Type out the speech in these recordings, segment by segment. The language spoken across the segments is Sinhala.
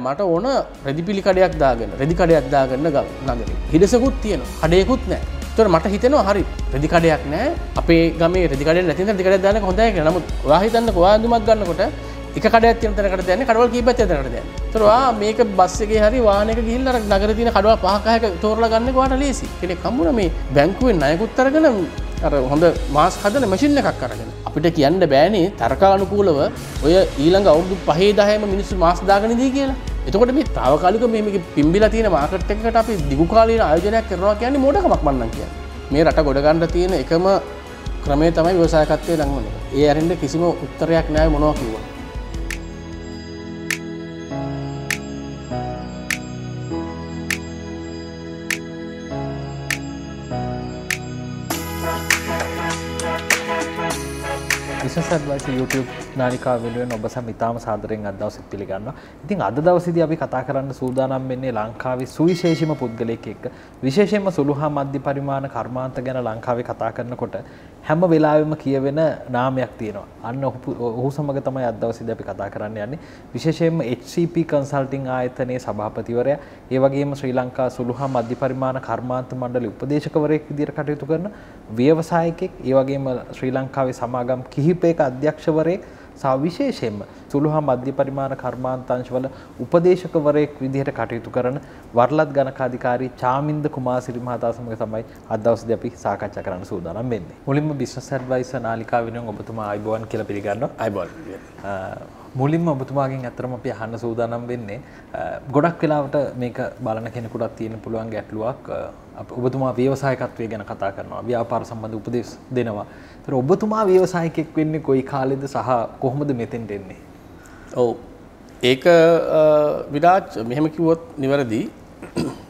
මට ඕන රෙදිපිලි කඩයක් දාගෙන රෙදි කඩයක් දාගන්න නගරේ හිඩසකුත් තියෙනවා කඩේකුත් නැහැ. ඒතකොට මට හිතෙනවා හරි රෙදි කඩයක් නැහැ අපේ ගමේ රෙදි කඩයක් නැති නිසා රෙදි කඩයක් දාන්න එක හොඳයි කියලා. නමුත් ඔයා හිතන්නක ඔයා අඳුමක් ගන්නකොට එක කඩයක් තියෙන තැනකට දාන්නේ කඩවල කීපයක් තියෙන තැනකට දාන්නේ. ඒතකොට ඔයා මේක බස් එකේ හරි වාහනයක ගිහිල්ලා අර නගරේ තියෙන කඩවල 5-6ක තෝරලා ගන්න එක ඔයාට ලේසි. කෙනෙක් හම්බුණා මේ බැංකුවෙන් ණයකුත් අරගෙන අර හොඳ මාස් හදන මැෂින් එකක් අරගෙන අපිට කියන්න බෑනේ තරකානුකූලව ඔය ඊළඟ අවුරුදු 5-10ම මිනිස්සු මාස් දාගෙන ඉදී කියලා. එතකොට මේ తాවකාලික මේ පිම්බිලා තියෙන මාකට් එකකට අපි දිගුකාලීන ආයෝජනයක් කරනවා කියන්නේ මොඩකමක් මන්නම් කියන්නේ. මේ රට ගොඩ ගන්න තියෙන එකම ක්‍රමය තමයි ව්‍යවසායකත්වයේ ළඟම එක. ඒ අරින්ද කිසිම උත්තරයක් නැහැ මොනවා කිව්වා. විශේෂවස YouTube නාලිකාව වෙනුවෙන් ඔබ සම ඉතාම සාදරයෙන් අද දවසෙත් පිළිගන්නවා. ඉතින් අද දවසේදී අපි කතා කරන්න සූදානම් වෙන්නේ ලංකාවේ සුවිශේෂීම පුද්ගලයෙක් එක්ක. විශේෂයෙන්ම සුළු හා මධ්‍ය පරිමාණ කර්මාන්ත ගැන ලංකාවේ කතා කරනකොට හැම වෙලාවෙම කියවෙන නාමයක් තියෙනවා. අන්න ඔහු සමග තමයි අද දවසේදී අපි කතා කරන්න යන්නේ. විශේෂයෙන්ම HCP Consulting ආයතනයේ සභාපතිවරයා, ඒ වගේම ශ්‍රී ලංකා සුළු හා මධ්‍ය පරිමාණ කර්මාන්ත මණ්ඩලයේ උපදේශකවරයෙක් විදිහට කටයුතු කරන ව්‍යවසායකෙක්, ඒ වගේම ශ්‍රී ලංකාවේ සමාගම් කිහිපයක අධ්‍යක්ෂවරයෙක් සහ විශේෂයෙන්ම සුළු හා මධ්‍ය පරිමාණ කර්මාන්තංශවල උපදේශකවරයෙක් විදිහට කටයුතු කරන වරලත් ගණකාධිකාරී චාමින්ද කුමාරසිරි මහතා සමග තමයි අද දවසේදී අපි සාකච්ඡා කරන්න සූදානම් වෙන්නේ. මුලින්ම බිස්නස් ඇඩ්වයිසර් නාලිකාව වෙනුවෙන් ඔබතුමා ආයිබෝන් කියලා පිළිගන්නවා. ආයිබෝන්. මුලින්ම ඔබතුමාගෙන් අතරම අපි අහන්න සූදානම් වෙන්නේ ගොඩක් වෙලාවට මේක බලන කෙනෙකුට තියෙන පුළුවන් ගැටලුවක්. ඔබතුමා ව්‍යවසායකත්වය ගැන කතා කරනවා, ව්‍යාපාර සම්බන්ධ උපදෙස් දෙනවා. ඒතර ඔබතුමා ව්‍යවසායකෙක් වෙන්නේ කොයි කාලෙද සහ කොහොමද මෙතෙන්ට එන්නේ? ඔව්, ඒක විරාජ් මෙහෙම කිව්වොත් නිවැරදි.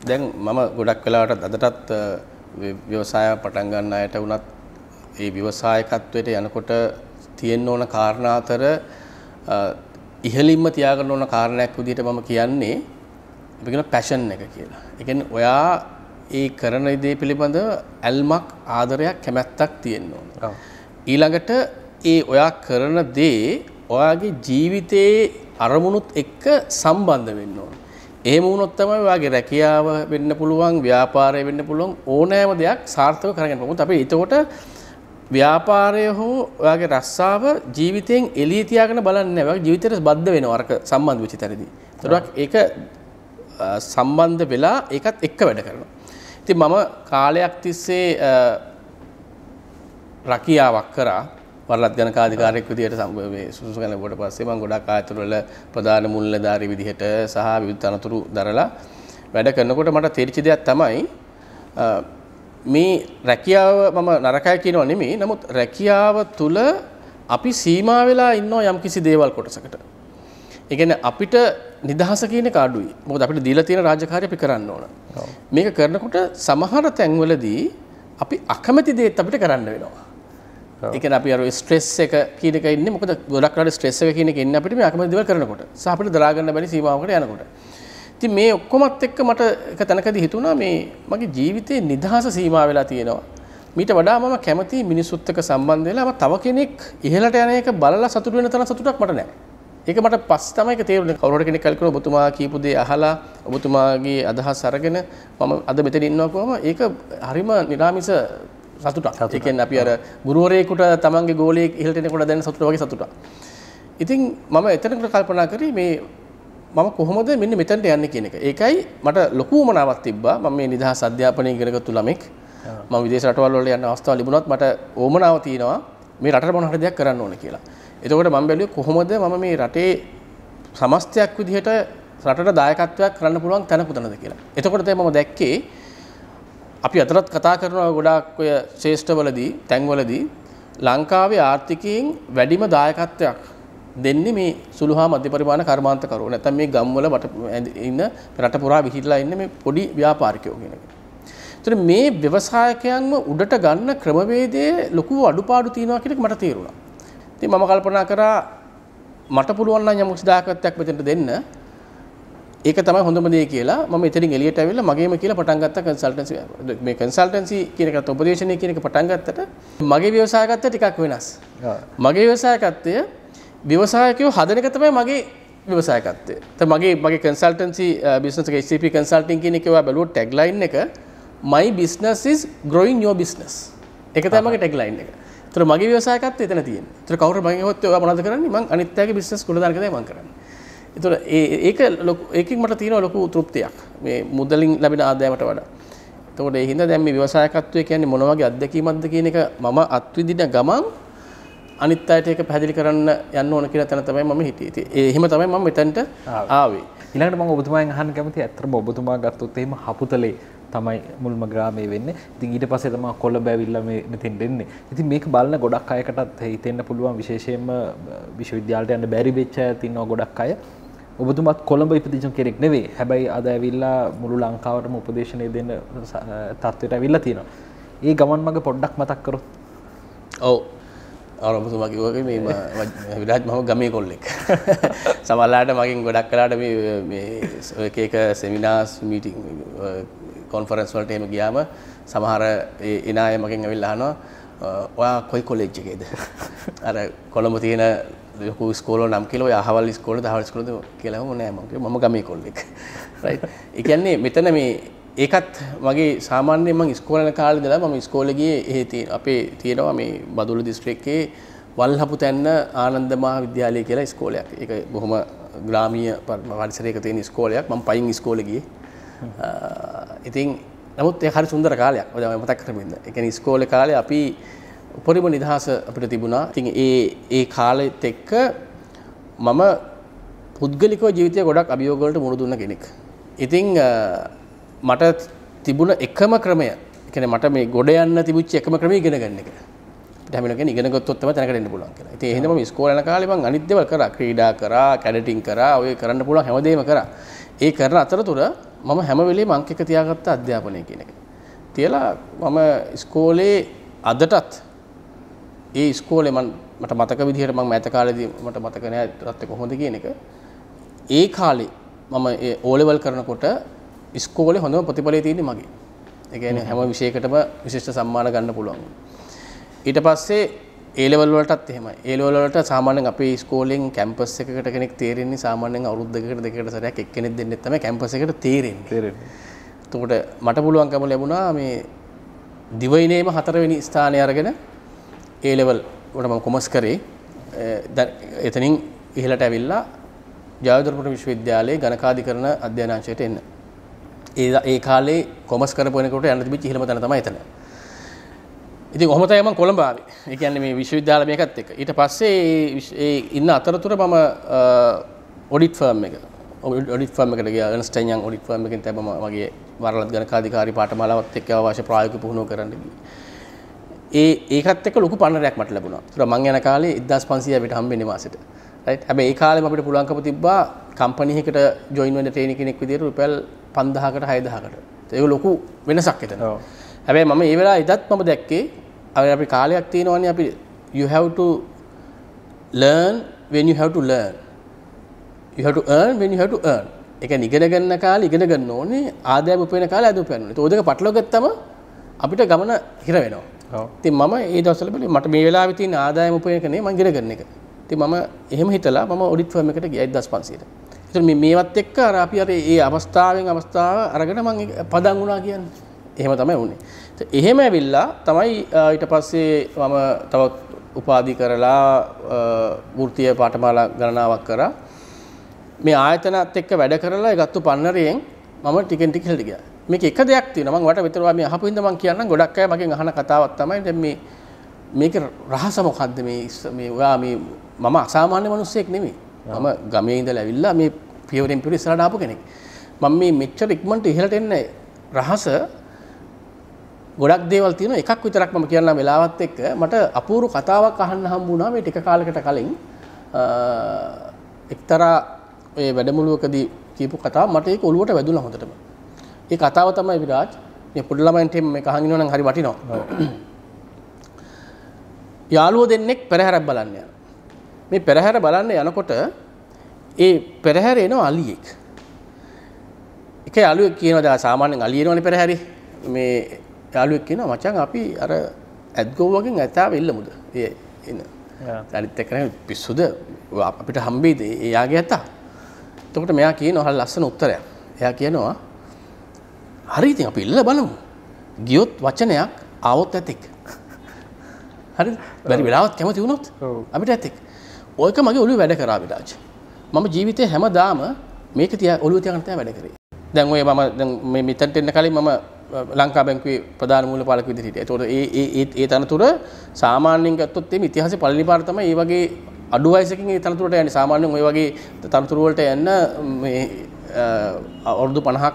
දැන් මම ගොඩක් වෙලාවට අදටත් ව්‍යවසාය පටන් ගන්න අයට වුණත් ඒ ව්‍යවසායකත්වයට යනකොට තියෙන්න ඕන කාරණා අතර ඉහලින්ම තියාගන්න ඕන කාරණයක් විදිහට මම කියන්නේ අපි කියන පැෂන් එක කියලා. ඒ කියන්නේ ඔයා ඒ කරන දේ පිළිබඳ ඇල්මක්, ආදරයක්, කැමැත්තක් තියෙන්න ඕන. ඔව්. ඊළඟට ඒ ඔයා කරන දේ ඔයාගේ ජීවිතයේ අරමුණුත් එක්ක සම්බන්ධ වෙන්න ඕන. එහෙම වුණොත් තමයි ඔයාගේ රැකියාව වෙන්න පුළුවන්, ව්‍යාපාරය වෙන්න පුළුවන්, ඕනෑම දෙයක් සාර්ථකව කරගෙන යන්න පුළුවන්. අපි ඒකට ව්‍යාපාරය හෝ ඔයාගේ රස්සාව ජීවිතයෙන් එළිය තියාගෙන බලන්නේ නැහැ. ඔයාගේ ජීවිතයට බද්ධ වෙනවා අරක සම්බන්ධ වෙච්ච තැනදී. ඒතරක් ඒක සම්බන්ධ වෙලා ඒකත් එක්ක වැඩ කරනවා. ඉතින් මම කාලයක් තිස්සේ රැකියාවක් කරා. වරලත් ගණකාධිකාරියෙක් විදිහට මේ සුසුකන කොට පස්සේ මම ගොඩක් ආයතනවල ප්‍රධාන මුල්ලධාරී විදිහට සහ විවිධ අනතුරු දරලා වැඩ කරනකොට මට තේරිච්ච දෙයක් තමයි මේ රැකියාව මම නරකයි කියනවා නෙමෙයි. නමුත් රැකියාව තුළ අපි සීමා වෙලා ඉන්නවා යම්කිසි දේවල් කොටසකට. ඒ කියන්නේ අපිට නිදහස කියන එක අඩුයි. මොකද අපිට දීලා තියෙන රාජකාරිය අපි කරන්න ඕන. මේක කරනකොට සමහර තැන්වලදී අපි අකමැති දේත් අපිට කරන්න වෙනවා. ඒ කියන්නේ අපි අර ස්ට්‍රෙස් එක කියන එක ඉන්නේ. මොකද ගොඩක් වෙලාවට ස්ට්‍රෙස් එක කියන එක ඉන්නේ අපිට මේ අකමැති දේවල් කරනකොට. සහ අපිට දරා ගන්න බැරි සීමාවකට යනකොට. ඉතින් මේ ඔක්කොමත් එක්ක මට එක තැනකදී හිතුණා මේ මගේ ජීවිතේ නිදහස සීමා වෙලා තියෙනවා. මීට වඩා මම කැමති මිනිස්සුත් එක්ක සම්බන්ධ වෙලා මම තව කෙනෙක් ඉහළට යන එක බලලා සතුටු වෙන තරම් සතුටක් මට නැහැ. ඒක මට පස්සේ තමයි ඒක තේරුනේ. කවුරුහරි කෙනෙක් කල්කන ඔබතුමා කියපු දේ අහලා ඔබතුමාගේ අදහස් අරගෙන මම අද මෙතන ඉන්නවා කොහොම ඒක හරිම නිරාමිස සතුටක්. ඒ කියන්නේ අපි අර ගුරුවරයෙකුට තමන්ගේ ගෝලයෙක් ඉහළට එනකොට දැනෙන සතුට වගේ සතුටක්. ඉතින් මම එතනකට කල්පනා කරේ මේ මම කොහොමද මෙන්න මෙතනට යන්නේ කියන එක. ඒකයි මට ලොකු උමනාවක් තිබ්බා. මම මේ නිදහස් අධ්‍යාපනය ඉගෙනගත්තු ළමෙක්. මම විදේශ රටවල් වල යන අවස්ථාව ලැබුණාත් මට ඕමනාව තියෙනවා මේ රටට මොන හරි දෙයක් කරන්න ඕන කියලා. එතකොට මම බැලුවේ කොහොමද මම මේ රටේ සමස්තයක් විදිහට රටට දායකත්වයක් කරන්න පුළුවන් තැන පුතනද කියලා. එතකොට තමයි මම දැක්කේ අපි අතරත් කතා කරනවා ගොඩාක් ඔය ශේෂ්ඨවලදී, තැන්වලදී ලංකාවේ ආර්ථිකයෙන් වැඩිම දායකත්වයක් දෙන්නේ මේ සුළු හා මධ්‍ය පරිමාණ කර්මාන්තකරෝ නැත්නම් මේ ගම්වල ඉන්න රට පුරා විහිදලා ඉන්න මේ පොඩි ව්‍යාපාරිකයෝ කියන එක. ඒතර මේ ව්‍යවසායකයන්ව උඩට ගන්න ක්‍රමවේදයේ ලොකු අඩුපාඩු තියෙනවා කියන එක මට තේරුණා. ඉතින් මම කල්පනා කරා මට පුළුවන් නම් යම්කිසි දායකත්වයක් මෙතනට දෙන්න. ඒක තමයි හොඳම දේ කියලා මම එතනින් එළියට ඇවිල්ලා මගේම කියලා පටන් ගත්තා කන්සල්ටන්සි. මේ කන්සල්ටන්සි කියන එකත් උපදේශනය කියන එක පටන් ගත්තට මගේ ව්‍යවසායකත්වය ටිකක් වෙනස්. මගේ ව්‍යවසායකත්වය ව්‍යවසායකයෝ හදන එක තමයි මගේ व्यवसायकत्ते तो मगे मगे कंसल्टेंसी बिजनेस के एचसीपी कंसल्टिंग की क्या बलू टैगलाइन ने का my business is growing your business एक मगे टैगलाइन ने तो मगे व्यवसायकत्ते इतना तीन तो कौर मगे होते मनाद करें मैं अनित्या के बिजनेस को मैं करें इतना एक एक मट तीन लोग तृप्ति मे मुदल लबीन आदाय मट वाला तो हिंदा दैम व्यवसायकत्व मनोवागे अद्दकी मद्दकी मम अत्विदिन गमं අනිත්‍යයට එක පැහැදිලි කරන්න යන්න ඕන කියලා තැන තමයි මම හිටියේ. ඉතින් එහෙම තමයි මම මෙතනට ආවේ. ඊළඟට මම ඔබතුමාගෙන් අහන්න කැමතියි අත්‍තරම ඔබතුමා ගත්තොත් එහෙම හපුතලේ තමයි මුල්ම ග්‍රාමයේ වෙන්නේ. ඉතින් ඊට පස්සේ තමයි කොළඹ ඇවිල්ලා මේ මෙතෙන් දෙන්නේ. ඉතින් මේක බලන ගොඩක් අයකටත් හිතෙන්න පුළුවන් විශේෂයෙන්ම විශ්වවිද්‍යාලයට යන්න බැරි වෙච්ච අයත් ඉන්නවා ගොඩක් අය. ඔබතුමාත් කොළඹ ඉපදිච්ච කෙනෙක් නෙවෙයි. හැබැයි අද ඇවිල්ලා මුළු ලංකාවටම උපදේශනය දෙන්න තත්ත්වයට ඇවිල්ලා තියෙනවා. මේ ගමන් මඟ පොඩ්ඩක් මතක් කරොත්. ඔව්. और तुम कि मैं विराज मम गमे को समालाट मगे गड़ाट में एक सेमिनार्स मीटिंग कॉन्फ्रेंस वाले टाइम गया समार इनाय मगे विल्लानो वहाँ कोई कॉलेज अरे कोलम स्कूल नाम के लिए हवाली स्कूल हवाली स्कूल के मम गमे को राइट इकने मितने में एक मगे सामान्य मैं स्कूल का मम स्कूल की अपे तीन मे बदूल डिस्ट्रिक्ट के वल्लभुत आनंद महाविद्यालय के स्कूल एक बहुम ग्रामीय परिसर स्कूल मम पैंग स्कूल की आई थिंक नमूत हर सुंदर काल तक स्कूल काले अभी उपरीम निधास प्रतिबुना थिंक ये काले तेक् मम पुद्गलिको जीवित गोड़ा अभियोग मुड़दून आई थिंक मट तिबुन एक्म क्रमय मट मे गोडयान तिबुच्ची एक्म क्रमे इगन गोत्तम तनक पूरा हिंदे मम्मी स्कूल काले मैं अनिद्य कर क्रीडा कर कैडेटिंग कर अवे करंड पूरा हेमदेव कर ये कर अतर तो मम हेमवेली अंकिकती आगत अध्यापने तेल मम स्कूले अदटत् ये स्कूले मन मट मतक विधि मैं मैथ काले मट मतक होने ये खाली मम ओ लेवल करनकोट ඉස්කෝලේ හොඳම ප්‍රතිඵලය තියෙන්නේ මගේ. ඒ කියන්නේ හැම විෂයකටම විශිෂ්ට සම්මාන ගන්න පුළුවන්. ඊට පස්සේ A level වලටත් එහෙමයි. A level වලට සාමාන්‍යයෙන් අපේ ඉස්කෝලෙන් කැම්පස් එකකට කෙනෙක් තේරෙන්නේ සාමාන්‍යයෙන් අවුරුදු දෙකකට සැරයක් එක්කෙනෙක් දෙන්නේ තමයි කැම්පස් එකට තේරෙන්නේ. එතකොට මට පුළුවන්කම ලැබුණා මේ දිවයිනේම 4 වෙනි ස්ථානය අරගෙන A level වලට මම කොමර්ස් කරේ. එතනින් ඉහළට ඇවිල්ලා ජයවර්ධනපුර විශ්වවිද්‍යාලයේ ගණකාධිකරණ අධ්‍යනාංශයට එන්න. ඒ කාලේ කොමර්ස් කරපුවනකොට යන්න තිබිච්ච ඉහළම තැන තමයි එතන. ඉතින් කොහොම තමයි මම කොළඹ ආවේ. ඒ කියන්නේ මේ විශ්වවිද්‍යාල මේකත් එක්ක. ඊට පස්සේ ඒ ඉන්න අතරතුර මම ඔඩිට් ෆර්ම් එක. ඔඩිට් ෆර්ම් එකට ගියා. Ernst and Young audit firm එකෙන් තමයි මම මගේ වරලත් ගණකාධිකාරී පාඨමාලාවත් එක්ක අවශ්‍ය ප්‍රායෝගික පුහුණුව කරන්න ගියේ. ඒකත් එක්ක ලොකු පන්නරයක් මට ලැබුණා. ඒතර මම යන කාලේ 1500 අපිට හම්බෙන්නේ මාසෙට. රයිට්. හැබැයි ඒ කාලෙම අපිට පුළුවන්කම තිබ්බා කම්පැනි එකකට ජොයින් වෙන්න ට්‍රේනි කෙනෙක් විදියට රුපියල් 5000කට 6000කට ඒක ලොකු වෙනසක් එතන. ඔව්. හැබැයි මම ඒ වෙලාව ඉදත් මම දැක්කේ අපි කාලයක් තියෙනවනේ අපි you have to learn when you have to learn. You have to earn when you have to earn. ඒ කියන්නේ ඉගෙන ගන්න කාලේ ඉගෙන ගන්න ඕනේ ආදායම උපයන කාලේ ආදායම උපයන්න ඕනේ. ඒක පටලවා ගත්තම අපිට ගමන හිර වෙනවා. ඔව්. ඉතින් මම ඒ දවස්වල බලේ මට මේ වෙලාවේ තියෙන ආදායම උපයන එක නේ මම ඉගෙන ගන්න එක. ඉතින් මම එහෙම හිතලා මම ඔඩිට් ෆර්ම් එකට ගියා 1500ට. ඉතින් මේ මේවත් එක්ක අර අපි අර ඒ අවස්ථාව අරගෙන මම පදන් වුණා කියන්නේ. එහෙම තමයි වුනේ. ඉතින් එහෙම ඇවිල්ලා තමයි ඊට පස්සේ මම තවත් උපාධි කරලා වෘත්තීය පාඨමාලා ගණනාවක් කරා. මේ ආයතනත් එක්ක වැඩ කරලා ඒගත්තු පන්නරයෙන් මම ටිකෙන් ටික ඉහළට ගියා. මේක එක දෙයක් තියෙනවා මම වට විතරවා මේ අහපු හින්දා මම කියන්නම් ගොඩක් අය මගෙන් අහන කතාවක් තමයි දැන් මේක රහස මොකද්ද මේ ඔයා මේ මම අසාමාන්‍ය මිනිස්සෙක් නෙමෙයි. මම ගමේ ඉඳලා ඇවිල්ලා මේ පියවරෙන් පියවර ඉස්සරහට ආපු කෙනෙක්. මම මේ මෙච්චර ඉක්මනට ඉහළට එන්නේ රහස ගොඩක් දේවල් තියෙනවා. එකක් විතරක් මම කියන්නම් වෙලාවත් එක්ක මට අපූර්ව කතාවක් අහන්න හම්බ වුණා මේ ටික කාලයකට කලින් එක්තරා ඒ වැඩමුළුවකදී කියපු කතාව මට ඒක ඔළුවට වැදුණා හොඳටම. ඒ කතාව තමයි විරාජ් මේ පොඩි ළමයින්ට මේක අහන් ඉන්නවනම් හරි වටිනවා. යාළුවෝ දෙන්නෙක් පෙරහැරක් බලන්න යනවා. මේ පෙරහැර බලන්න යනකොට ඒ පෙරහැර එන අලියෙක්. එක යාළුවෙක් කියනවා දැන් සාමාන්‍යයෙන් අලියනවනේ පෙරහැරේ. මේ යාළුවෙක් කියනවා මචං අපි අර ඇද්ගොව්වගෙන් ඇතාව ඉල්ලමුද? ඒ එන. අනිත් එක්කනේ පිස්සුද? අපිට හම්බෙයිද? එයාගේ ඇතා. එතකොට මෙයා කියනවා හරිය ලස්සන උත්තරයක්. එයා කියනවා හරි ඉතින් අපි ඉල්ලලා බලමු. ගියොත් වචනයක් આવොත් ඇතෙක්. හරිද? බැරි වෙලාවත් කැමති වුණොත් අපිට ඇතෙක්. ඔයක මගේ ඔළුවේ වැඩ කරා විරාජ්. මම ජීවිතේ හැමදාම මේක තියා ඔළුවේ තියාගෙන තමයි වැඩ කරේ. දැන් ඔය මම දැන් මේ මෙතනට එන්න කලින් මම ලංකා බැංකුවේ ප්‍රධාන මූලපාලක විදිහට හිටියා. ඒතකොට ඒ තනතුර සාමාන්‍යයෙන් ගත්තොත් එimhe ඉතිහාසයේ පළවෙනි පාර තමයි මේ වගේ අඩු වයසකින් ඒ තනතුරට යන්නේ. සාමාන්‍යයෙන් ඔය වගේ තනතුරු වලට යන්න මේ අවුරුදු 50ක්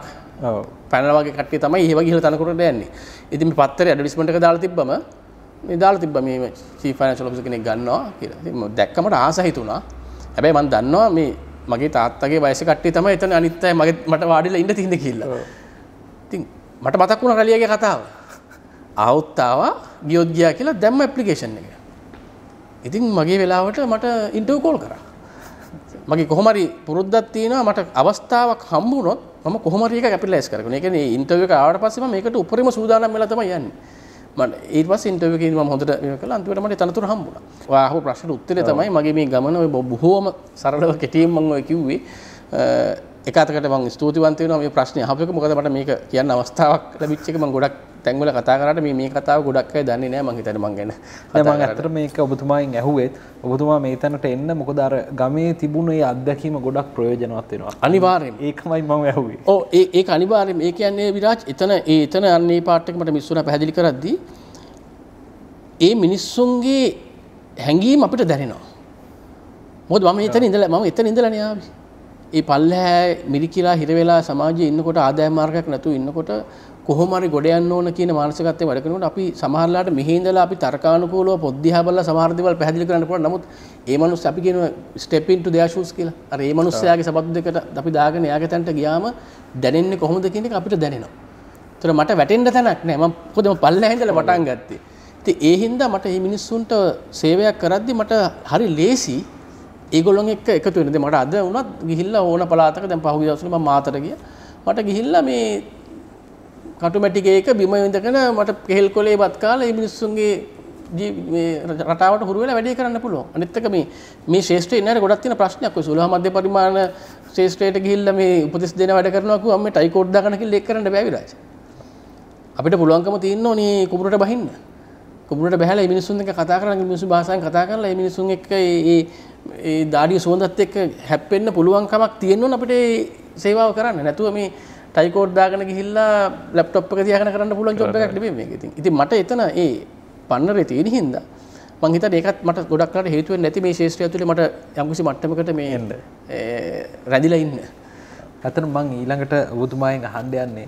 පැනලා වගේ කට්ටිය තමයි මේ වගේ ඉහළ තනතුරට යන්නේ. ඉතින් මේ පත්තරේ ඇඩ්වර්ටයිස්මන්ට් එක දාලා තිබ්බම මේ චීෆ් ෆයිනැන්ෂල් ඔෆිසර් කෙනෙක් ගන්නවා කියලා. ඉතින් මම දැක්කම මට ආස හිතුණා. හැබැයි මම දන්නවා මේ මගේ තාත්තගේ වයසේ කට්ටිය තමයි එතන අනිත් අය මගේ මට වාඩිලා ඉන්න තින්ද කියලා. ඉතින් මට මතක් වුණා රැලියගේ කතාව. ආවොත් ආවා ගියොත් ගියා කියලා දැම්ම ඇප්ලිකේෂන් එක. ඉතින් මගේ වෙලාවට මට ඉන්ටර්වයුව කෝල් කරා. මගේ කොහොම හරි පුරුද්දක් තියෙනවා මට අවස්ථාවක් හම්බ වුණොත් මම කොහොම හරි එක කැපිටලයිස් කරගන්න. ඒ කියන්නේ ඉන්ටර්වයුව එක ආවට පස්සේ මම මේකට උපරිම සූදානම් වෙලා තමයි යන්නේ. මම ඊට පස්සේ ඉන්ටර්වයුව එකේදී මම හොඳට මේක කළා. අන්තිමට මට තනතුර හම්බ වුණා. ඔය අහපු ප්‍රශ්නෙට උත්තරේ තමයි මගේ මේ ගමන ඔය බොහොම සරලව කෙටියෙන් මම ඔය කිව්වේ. එක අතකට මම ස්තුතිවන්ත වෙනවා මේ ප්‍රශ්නේ අහපු එක. මොකද මට මේක කියන්න අවස්ථාවක් ලැබිච්ච එක. මම ගොඩක් තැන්වල කතා කරාට මේ කතාව ගොඩක් අය දන්නේ නැහැ මං හිතන්නේ මං ගැන. දැන් මම අතට මේක ඔබතුමාගෙන් ඇහුවෙත් ඔබතුමා මේ තැනට එන්න මොකද අර ගමේ තිබුණු මේ අත්දැකීම ගොඩක් ප්‍රයෝජනවත් වෙනවා. අනිවාර්යයෙන්ම. ඒකමයි මම ඇහුවේ. ඔව් ඒක අනිවාර්යයෙන්ම. ඒ කියන්නේ විරාජ් එතන අන්නේ පාට් එක මට මිස් වුණා පැහැදිලි කරද්දී ඒ මිනිස්සුන්ගේ හැඟීම් අපිට දැනෙනවා. මොකද මම එතන ඉඳලානේ ආවේ. ඒ පල්ලෙහා මිරිකිලා හිර වෙලා සමාජයේ ඉන්නකොට ආදායම් මාර්ගයක් නැතුව ඉන්නකොට කොහොම හරි ගොඩ යන්න ඕන කියන මානසිකත්වයේ වැඩ කරනකොට අපි සමහරලාට මෙහි ඉඳලා අපි තර්කානුකූලව පොත් දිහා බලලා සමහර දේවල් පැහැදිලි කරන්න පුළුවන්. නමුත් ඒ මිනිස්සු අපි කියන ස්ටෙප් ඉන්ටු දෙයර් ෂූස් කියලා. අර ඒ මිනිස්සයාගේ සපත්තු දෙකට අපි දාගෙන එයාගේ තැනට ගියාම දැනෙන්නේ කොහොමද කියන එක අපිට දැනෙනවා. ඒතර මට වැටෙන්න තැනක් නැහැ. මම පොදම පල්ලෙහා ඉඳලා පටන් ගත්තේ. ඉතින් ඒ හින්දා මට මේ මිනිස්සුන්ට සේවයක් කරද්දී මට හරි ලේසි ඒගොල්ලොන් එක්ක එකතු වෙන. දැන් මට අද වුණත් ගිහිල්ලා ඕන පළාතක දැන් පහුගිය දවස්වල මම මාතර ගියා. මට ගිහිල්ලා මේ කටුමැටි ගේක බිම විඳගෙන මට කෙහෙල් කොලේ වත් කාලා මේ මිනිස්සුන්ගේ මේ රටාවට හුරු වෙලා වැඩේ කරන්න පුළුවන්. අනිත් එක මේ ශේෂ්ත්‍රයේ ඉන්න අය ගොඩක් තියෙන ප්‍රශ්නයක්. ඔය සුලහ මධ්‍ය පරිමාණ ශේෂ්ත්‍රයට ගිහිල්ලා මේ උපදෙස් දෙන වැඩ කරනවා කිව්වම මේ ටයි කෝඩ් දාගෙන කිල්ල එක් කරන්න බෑ විරාජ්. අපිට පුළුවන්කම තියෙන්න ඕනේ කුඹුරට බහින්න. කුඹුරට බහැලා මේ මිනිස්සුන් එක්ක කතා කරලා මේ මිනිස්සු භාෂාවෙන් කතා කරලා මේ මිනිස්සුන් එක්ක ඒ දාඩිය සුවඳත් එක්ක හැප්පෙන්න පුළුවන් කමක් තියෙනවනේ අපිට සේවාව කරන්න. නැතුව මේ ටයි කෝඩ් දාගෙන ගිහිල්ලා ලැප්ටොප් එක තියාගෙන කරන්න පුළුවන් ජොබ් එකක් නෙමෙයි මේක. ඉතින් මට එතන ඒ පන්නරේ තියෙන හින්දා මං හිතන්නේ ඒකත් මට ගොඩක් කරලා හේතු වෙන්නේ නැති මේ ශාස්ත්‍රය ඇතුලේ මට යම්කිසි මට්ටමකට මේ එන්න රැඳිලා ඉන්න. අතන මං ඊළඟට ඔබතුමාගෙන් අහන්න යන්නේ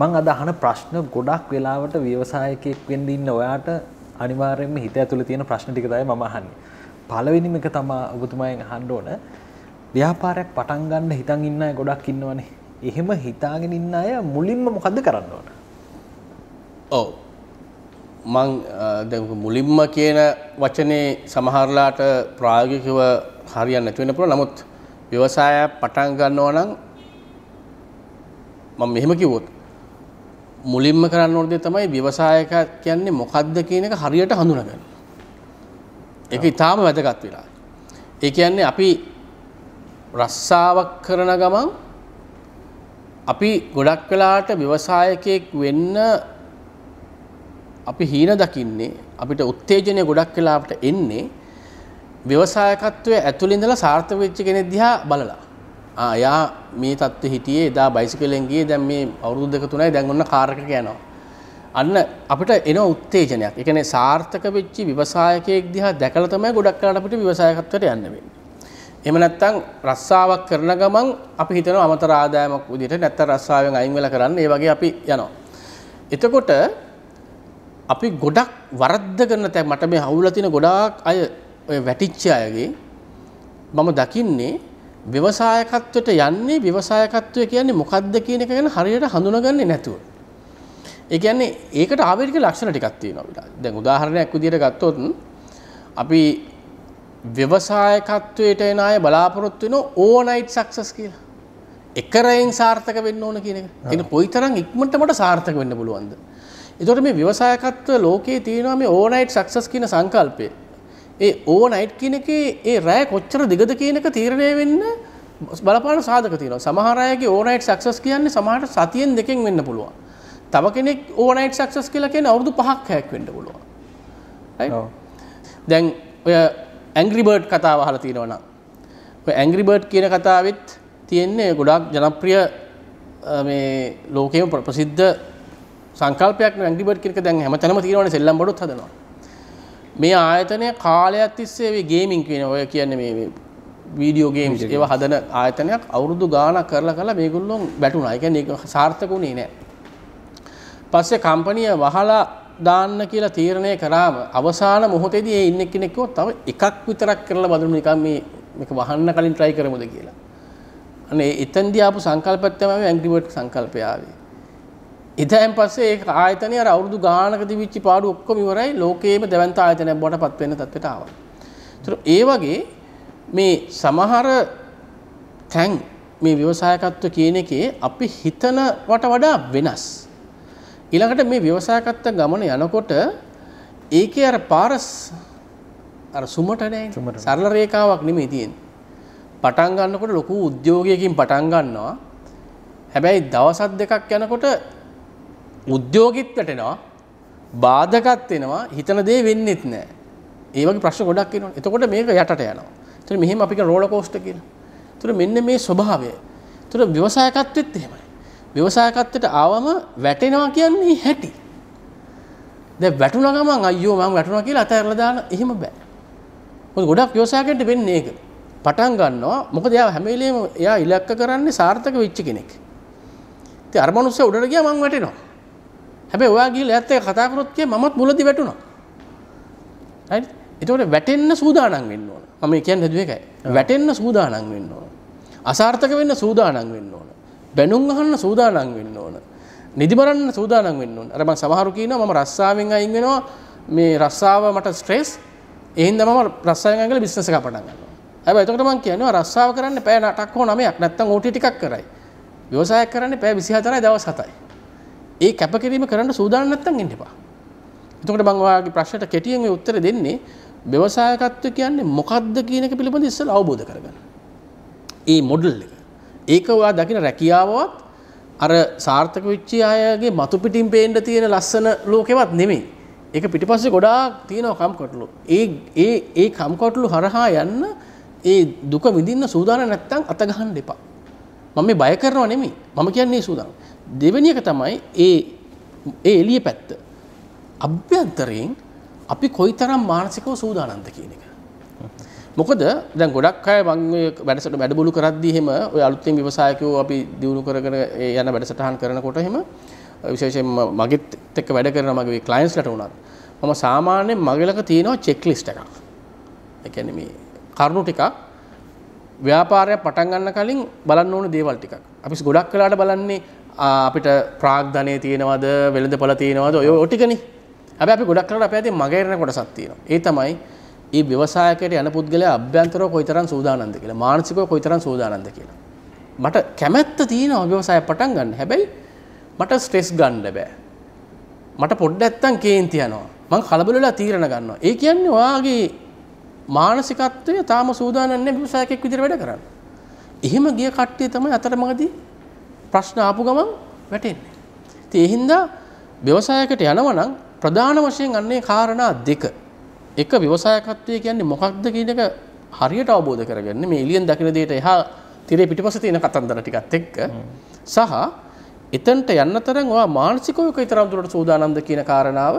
මං අද අහන ප්‍රශ්න ගොඩක් වෙලාවට ව්‍යවසායකයෙක් වෙන්න ඉන්න ඔයාට අනිවාර්යයෙන්ම හිත ඇතුලේ තියෙන ප්‍රශ්න ටික තමයි මම අහන්නේ. පළවෙනිම එක තමයි ඔබතුමාගෙන් අහන්න ඕන ව්‍යාපාරයක් පටන් ගන්න හිතන් ඉන්න අය ගොඩක් ඉන්නවනේ. එහෙම හිතාගෙන ඉන්න අය මුලින්ම මොකද්ද කරන්න ඕන? ඔව් මං දැන් මුලින්ම කියන වචනේ සමහරලාට ප්‍රායෝගිකව හරියන්නේ නැති වෙන්න පුළුවන්. නමුත් ව්‍යවසාය පටන් ගන්නවා නම් මම මෙහෙම කිව්වොත් මුලින්ම කරන්න ඕන දේ තමයි ව්‍යවසායක කියන්නේ මොකද්ද කියන එක හරියට හඳුනාගන්න. ඒක ඉතාම වැදගත් වෙලා. ඒ කියන්නේ අපි රස්සාවක් කරන ගමන් අපි ගොඩක් වෙලාට ව්‍යවසායකයෙක් වෙන්න අපි හීන දකින්නේ අපිට උත්තේජනය ගොඩක් වෙලාවට එන්නේ ව්‍යවසායකත්වයේ ඇතුළේ ඉඳලා සාර්ථක වෙච්ච කෙනෙක් දිහා බලලා. එයා මේ තත්ත්වෙ හිටියේ එදා බයිසිකලෙන් ගියේ දැන් මේ අවුරුදු 2-3යි දැන් ඔන්න කාර් එකක යනවා. අන්න අපිට එන උත්තේජනයක්. ඒ කියන්නේ සාර්ථක වෙච්ච ව්‍යවසායකයෙක් දිහා දැකලා තමයි ගොඩක් කරලා අපිට ව්‍යවසායකත්වයට යන්න වෙන්නේ. එහෙම නැත්නම් රස්සාවක් කරන ගමන් අපි හිතනවා අමතර ආදායමක් විදිහට නැත්නම් රස්සාවෙන් අයින් වෙලා කරන්න. ඒ වගේ අපි යනවා. එතකොට අපි ගොඩක් වරද්ද කරන තැන මට මේ හවුලා තියෙන ගොඩාක් අය ඔය වැටිච්ච අයගේ මම දකින්නේ ව්‍යවසායකත්වයට යන්නේ ව්‍යවසායකත්වය කියන්නේ මොකද්ද කියන එක ගැන හරියට හඳුනාගන්නේ නැතුව. ඒ කියන්නේ ඒකට ආවේනික ලක්ෂණ ටිකක් තියෙනවා අපිට. දැන් උදාහරණයක් විදිහට ගත්තොත් අපි ව්‍යවසායකත්වයට එන අය බලාපොරොත්තු වෙන ඕවර්නයිට් සක්සස් කියලා. එක රැයෙන් සාර්ථක වෙන්න ඕන කියන එක. ඒක කොයිතරම් ඉක්මනට මට සාර්ථක වෙන්න පුළුවන්ද? ඒතකොට මේ ව්‍යවසායකත්ව ලෝකයේ තියෙනවා මේ ඕවර්නයිට් සක්සස් කියන සංකල්පය. ඒ ඕවර්නයිට් කියන එකේ ඒ රැය කොච්චර දිගද කියන එක තීරණය වෙන්න බලපාන සාධක තියෙනවා. සමහර අයගේ ඕවර්නයිට් සක්සස් කියන්නේ සමහරට සතියෙන් දෙකෙන් වෙන්න පුළුවන්. තව කෙනෙක් ඕවර්නයිට් සක්සස් කියලා කියන්නේ අවුරුදු 5ක් 6ක් වෙන්න පුළුවන්. right? ඔව්. දැන් ඔය Angry Bird කතාව අහලා තියෙනවා නම් ඔය Angry Bird කියන කතාවෙත් තියෙන්නේ ගොඩාක් ජනප්‍රිය මේ ලෝකයේම ප්‍රසිද්ධ සංකල්පයක් නේ Angry Bird කියන එක. දැන් හැමතැනම තියෙනවානේ සෙල්ලම් බඩොත් හදනවා. මේ ආයතනය කාලයක් තිස්සේ මේ ගේමින් කියන ඔය කියන්නේ මේ वीडियो गेम्स ये हदन आयतन अवृद्धु गाना करला करला मेगुल्लो बैठूना सार्थक नहीं पश्चे कंपनी वहाला दान की तीरने कराम अवसान मुहूर्ते ये इनको तब एकाक कर बदल निका वाहन कल ट्राई करे मुदे इतनी आप संकल्प एंटीबयोटिक संकल्प आवे इधम पश्चे एक आयतने और अवृद्धु गान दिवी पाड़ उक्कमरा लोके दवंत आयतने बोट पत्पेन तत्व आवा चलो एवगे मे समहार थैंग मे व्यवसायकत्व के अपि हितन वट वडा विनास इलाकट मे व्यवसायकत्व गमन अनकोट एक अर पारस अर सुमटने सरल रेखावाक निमिति पटांगा अनकोट लोक उद्योगी किं पटांगा न හැබැයි දවසක් දෙකක් යනකොට උද්‍යෝගිත් වැටෙනවා බාධකත් වෙනවා හිතන දේ වෙන්නේත් නැහැ ඒ වගේ ප්‍රශ්න ගොඩක් එනවා එතකොට මේක යටට යනවා तो मेहम अभी रोल कोस्ट की तो मेन मे स्वभाव तो व्यवसायकत्व व्यवसायकत्व आवाम वेटना की हेटी वेटना अय्यो मैं वेटना की अतम गुड व्यवसाय के बेन पटांगा मुखद हमें या इलाकरा सार्थक इच्छिकने ते अरबन से उड़े गया मैं वेटना हमें वागीलते कथाकृत ममत मूलदी वेटना राइट इतने वेटेन्न सूदाणंग मम क्या वेटेन्न सूदाणंग असार्थक सूदाणंग बेनुंगहन्न सूदाणंग निधिमरन्न सूदाणंग अरे मैं समहारुकीन मम रस्साविंग इंगेनो मे रस्साव मट स्ट्रेस एहिंद मम रस्साविंग बिजनेस का पटांगा अरे इतने मैं क्या रस्साव करने पे नाटको नमे नत्तं ओटी टिकक कराई व्यवसाय करने पे विसिहतरा दवस हतई ये कैपकिरीम करंट सूदाण नत्तं इंडिपा इतने मैं प्रश्न केटी उत्तर दें व्यवसायकत्व मोकद्द की पीलिबंध इसल अवबोध कर मोडल एक दिन रखियाव अर सार्थक इच्छी आया मतुपिटिंपे तीन लसन लोकेवा निमी एक पिटिपास गोड़ा तीन कामकोटू ए कामकोटू हरहा अन्न ए दुख विधि सूदान नक्ता अतगहन दीप मम्मी भयकर निमी मम की अन्नी सूदान देवनीय कथमाय एलिय पेत्त अभ्यंतरे अभी कोई तरह मानसिक सूदानंद की मुखद दिन गुड़ाक बेडसट बेडबोलू करा दी हेम अलुते व्यवसाय को अभी दीवलू कर बेडसटान करना कोट हेम विशेष मगे तक बेड करना मगे क्लाइंट्स होना मम सामान्य मगेलक तीनों चेकलिस्ट मी कर्णु टीका व्यापार पटांगण काली बलनोन देवाल टीका अभी गुड़ाक बलानी අපිට ප්‍රාග්ධනයේ තියෙනවද වෙළඳපළ තියෙනවද ඔය ටිකනේ හැබැයි අපි ගොඩක් කරලා අපි ඇති මගේරණ කොටසක් තියෙනවා ඒ තමයි මේ ව්‍යවසායකයට යන පුද්ගලයා අභ්‍යන්තරව කොයිතරම් සූදානම්ද කියලා මානසිකව කොයිතරම් සූදානම්ද කියලා මට කැමැත්ත තියෙනවා ව්‍යවසාය පටන් ගන්න හැබැයි මට ස්ට්‍රෙස් ගන්න බෑ මට පොඩ්ඩක් නැත්තම් කේන්ති යනවා මං කලබල වෙලා තීරණ ගන්නවා ඒ කියන්නේ ඔයාගේ මානසිකත්වය තාම සූදානම් නැහැ ව්‍යවසායකෙක් විදිහට වැඩ කරන්න එහෙම ගිය කට්ටිය තමයි අතරමඟදී ප්‍රශ්න ආපු ගමන් වැටෙන්නේ. ඉතින් ඒ හින්දා ව්‍යවසායකට යනවා නම් ප්‍රධාන වශයෙන් අන්නේ කාරණා දෙක. එක ව්‍යවසායකත්වය කියන්නේ මොකක්ද කියන එක හරියට අවබෝධ කරගන්න. මේ එලියෙන් දකින දෙයට එහා තිරේ පිටිපස්සේ තියෙන කතන්දර ටිකත් එක්ක සහ එතනට යන්න තරම් ඔයා මානසිකව කොයිතරම් දුරට සූදානම්ද කියන කාරණාව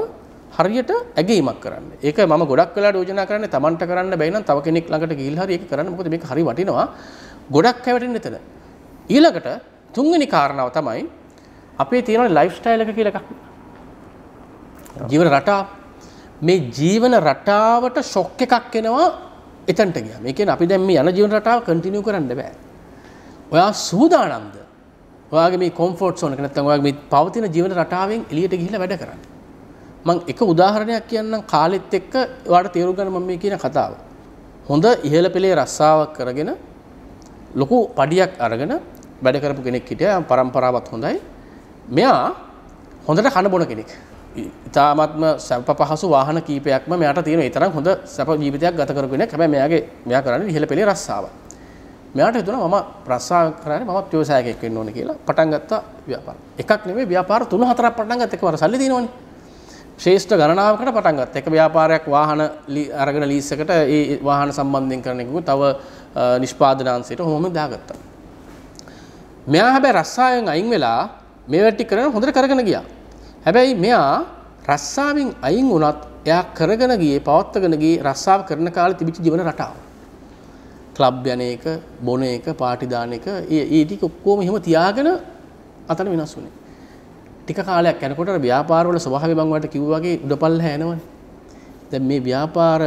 හරියට ඇගීමක් කරන්න. ඒක මම ගොඩක් වෙලාට යෝජනා කරන්නේ Tamanට කරන්න බැයි නම් තව කෙනෙක් ළඟට ගිහිල්ලා හරි ඒක කරන්න. මොකද මේක හරි වටිනවා. ගොඩක් හැවටෙන්නේ එතන. ඊළඟට තුන්වෙනි කාරණාව තමයි අපේ තියෙන ලයිෆ් ස්ටයිල් එක කියලා එකක් ජීවන රටාව මේ ජීවන රටාවට ෂොක් එකක් එනවා එතනට ගියාම ඒ කියන්නේ අපි දැන් මේ යන ජීවන රටාව කන්ටිනියු කරන්න බෑ ඔයා සූදානම්ද ඔයාගේ මේ කොම්ෆර්ට් සෝන් එක නැත්නම් ඔයාගේ මේ පවතින ජීවන රටාවෙන් එළියට ගිහිල්ලා වැඩ කරන්න මම එක උදාහරණයක් කියන්නම් කාලෙත් එක්ක ඔයාලට තේරුම් ගන්න මම මේ කියන කතාව හොඳ ඉහළ පෙළේ රස්සාවක් කරගෙන ලොකු පඩියක් අරගෙන වැඩ කරපු කෙනෙක් හිටියා පරම්පරාවත් හොඳයි මෙයා හොඳට කන බොන කෙනෙක් ඉතාමත්ම සැප පහසු වාහන කීපයක්ම මෙයාට තියෙන ඒ තරම් හොඳ සැප ජීවිතයක් ගත කරපු කෙනෙක් හැබැයි මෙයාගේ මෙයා කරන්නේ ඉහළ පෙළේ රස්සාව මෙයාට හිතුණා මම ප්‍රසාර කරන්නේ මම ව්‍යවසායකයෙක් වෙන්න ඕනේ කියලා පටන් ගත්තා ව්‍යාපාර. එකක් නෙමෙයි ව්‍යාපාර 3-4ක් පටන් ගත්ත එකවර සල්ලි දිනවනේ. ශ්‍රේෂ්ඨ ගණනාවකට පටන් ගත්තා. එක ව්‍යාපාරයක් වාහන අරගෙන ලීස් එකට ඒ වාහන සම්බන්ධයෙන් කරන එකකුත් තව නිෂ්පාදන අංශයට හොමම දාගත්තා. මෙයා හැබැයි රස්සාවෙන් අයින් වෙලා මේ වැටි කරන හොඳට කරගෙන ගියා. හැබැයි මෙයා රස්සාවෙන් අයින් වුණත් එයා කරගෙන ගියේ පවත්වාගෙන ගියේ රස්සාව කරන කාලේ තිබිච්ච ජීවන රටාව. ක්ලබ් යන එක, බොන එක, පාටි දාන එක, ඒ ටික ඔක්කොම එහෙම තියාගෙන අතන වෙනස් වුණේ. ටික කාලයක් යනකොට අර ව්‍යාපාර වල ස්වභාවය මම ඔයාලට කිව්වා වගේ උඩපල්ල හැනවනේ. දැන් මේ ව්‍යාපාර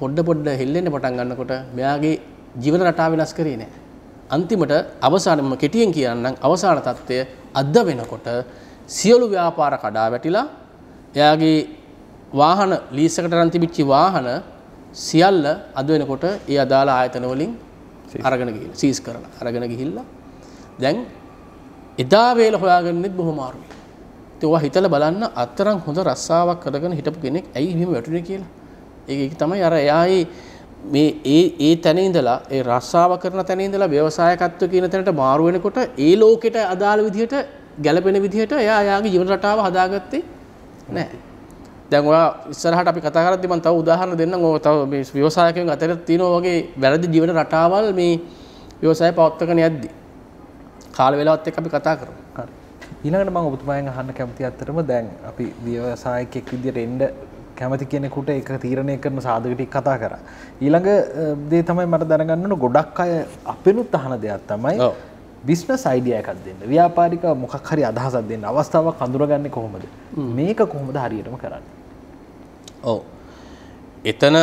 පොඩ හෙල්ලෙන්න පටන් ගන්නකොට මෙයාගේ ජීවන රටාව වෙනස් කරේ නෑ. අන්තිමට අවසානම කෙටියෙන් කියනනම් අවසාන තත්ත්වය අද වෙනකොට සියලු ව්‍යාපාර කඩා වැටිලා එයාගේ වාහන ලීස් එකට අරන් තිබිච්ච වාහන සියල්ල අද වෙනකොට ඒ අදාළ ආයතන වලින් අරගෙන ගිහිල්ලා සීස් කරලා අරගෙන ගිහිල්ලා දැන් එදා වේල හොයාගන්නෙත් බොහොම අමාරුයි. ඉතින් ඔයා හිතලා බලන්න අතරම් හොඳ රස්සාවක් කරගෙන හිටපු කෙනෙක් ඇයි මෙහෙම වැටුනේ කියලා. ඒක තමයි අර එයාගේ මේ ඒ තැන ඉඳලා ඒ රස්සාව කරන තැන ඉඳලා ව්‍යවසායකත්ව කියන තැනට මාරු වෙනකොට ඒ ලෝකෙට අදාළ විදිහට ගැළපෙන විදිහට එයා එයාගේ ජීවන රටාව හදාගත්තේ නැහැ. දැන් ඔයා ඉස්සරහට අපි කතා කරද්දී මම තව උදාහරණ දෙන්නම්. ඔය තව මේ ව්‍යවසායකයන් අතර තියෙනවා වගේ වැරදි ජීවන රටාවල් මේ ව්‍යවසාය පවත්වාගෙන යද්දී කාල වේලාවත් එක්ක අපි කතා කරමු. හරි. ඊළඟට මම ඔබතුමාගෙන් අහන්න කැමතියි අතරම දැන් අපි ව්‍යවසායකෙක් විදියට එන්න කැමති කෙනෙකුට ඒක තීරණය කරන සාධක ටික කතා කරා. ඊළඟ දේ තමයි මට දැනගන්න ඕන ගොඩක් අය අපෙනුත් අහන දෙයක් තමයි බිස්නස් අයිඩියා එකක් දෙන්න. ව්‍යාපාරිකව මොකක් හරි අදහසක් දෙන්න අවස්ථාවක් හඳුනාගන්නේ කොහොමද? මේක කොහොමද හරියටම කරන්නේ? ඔව් එතන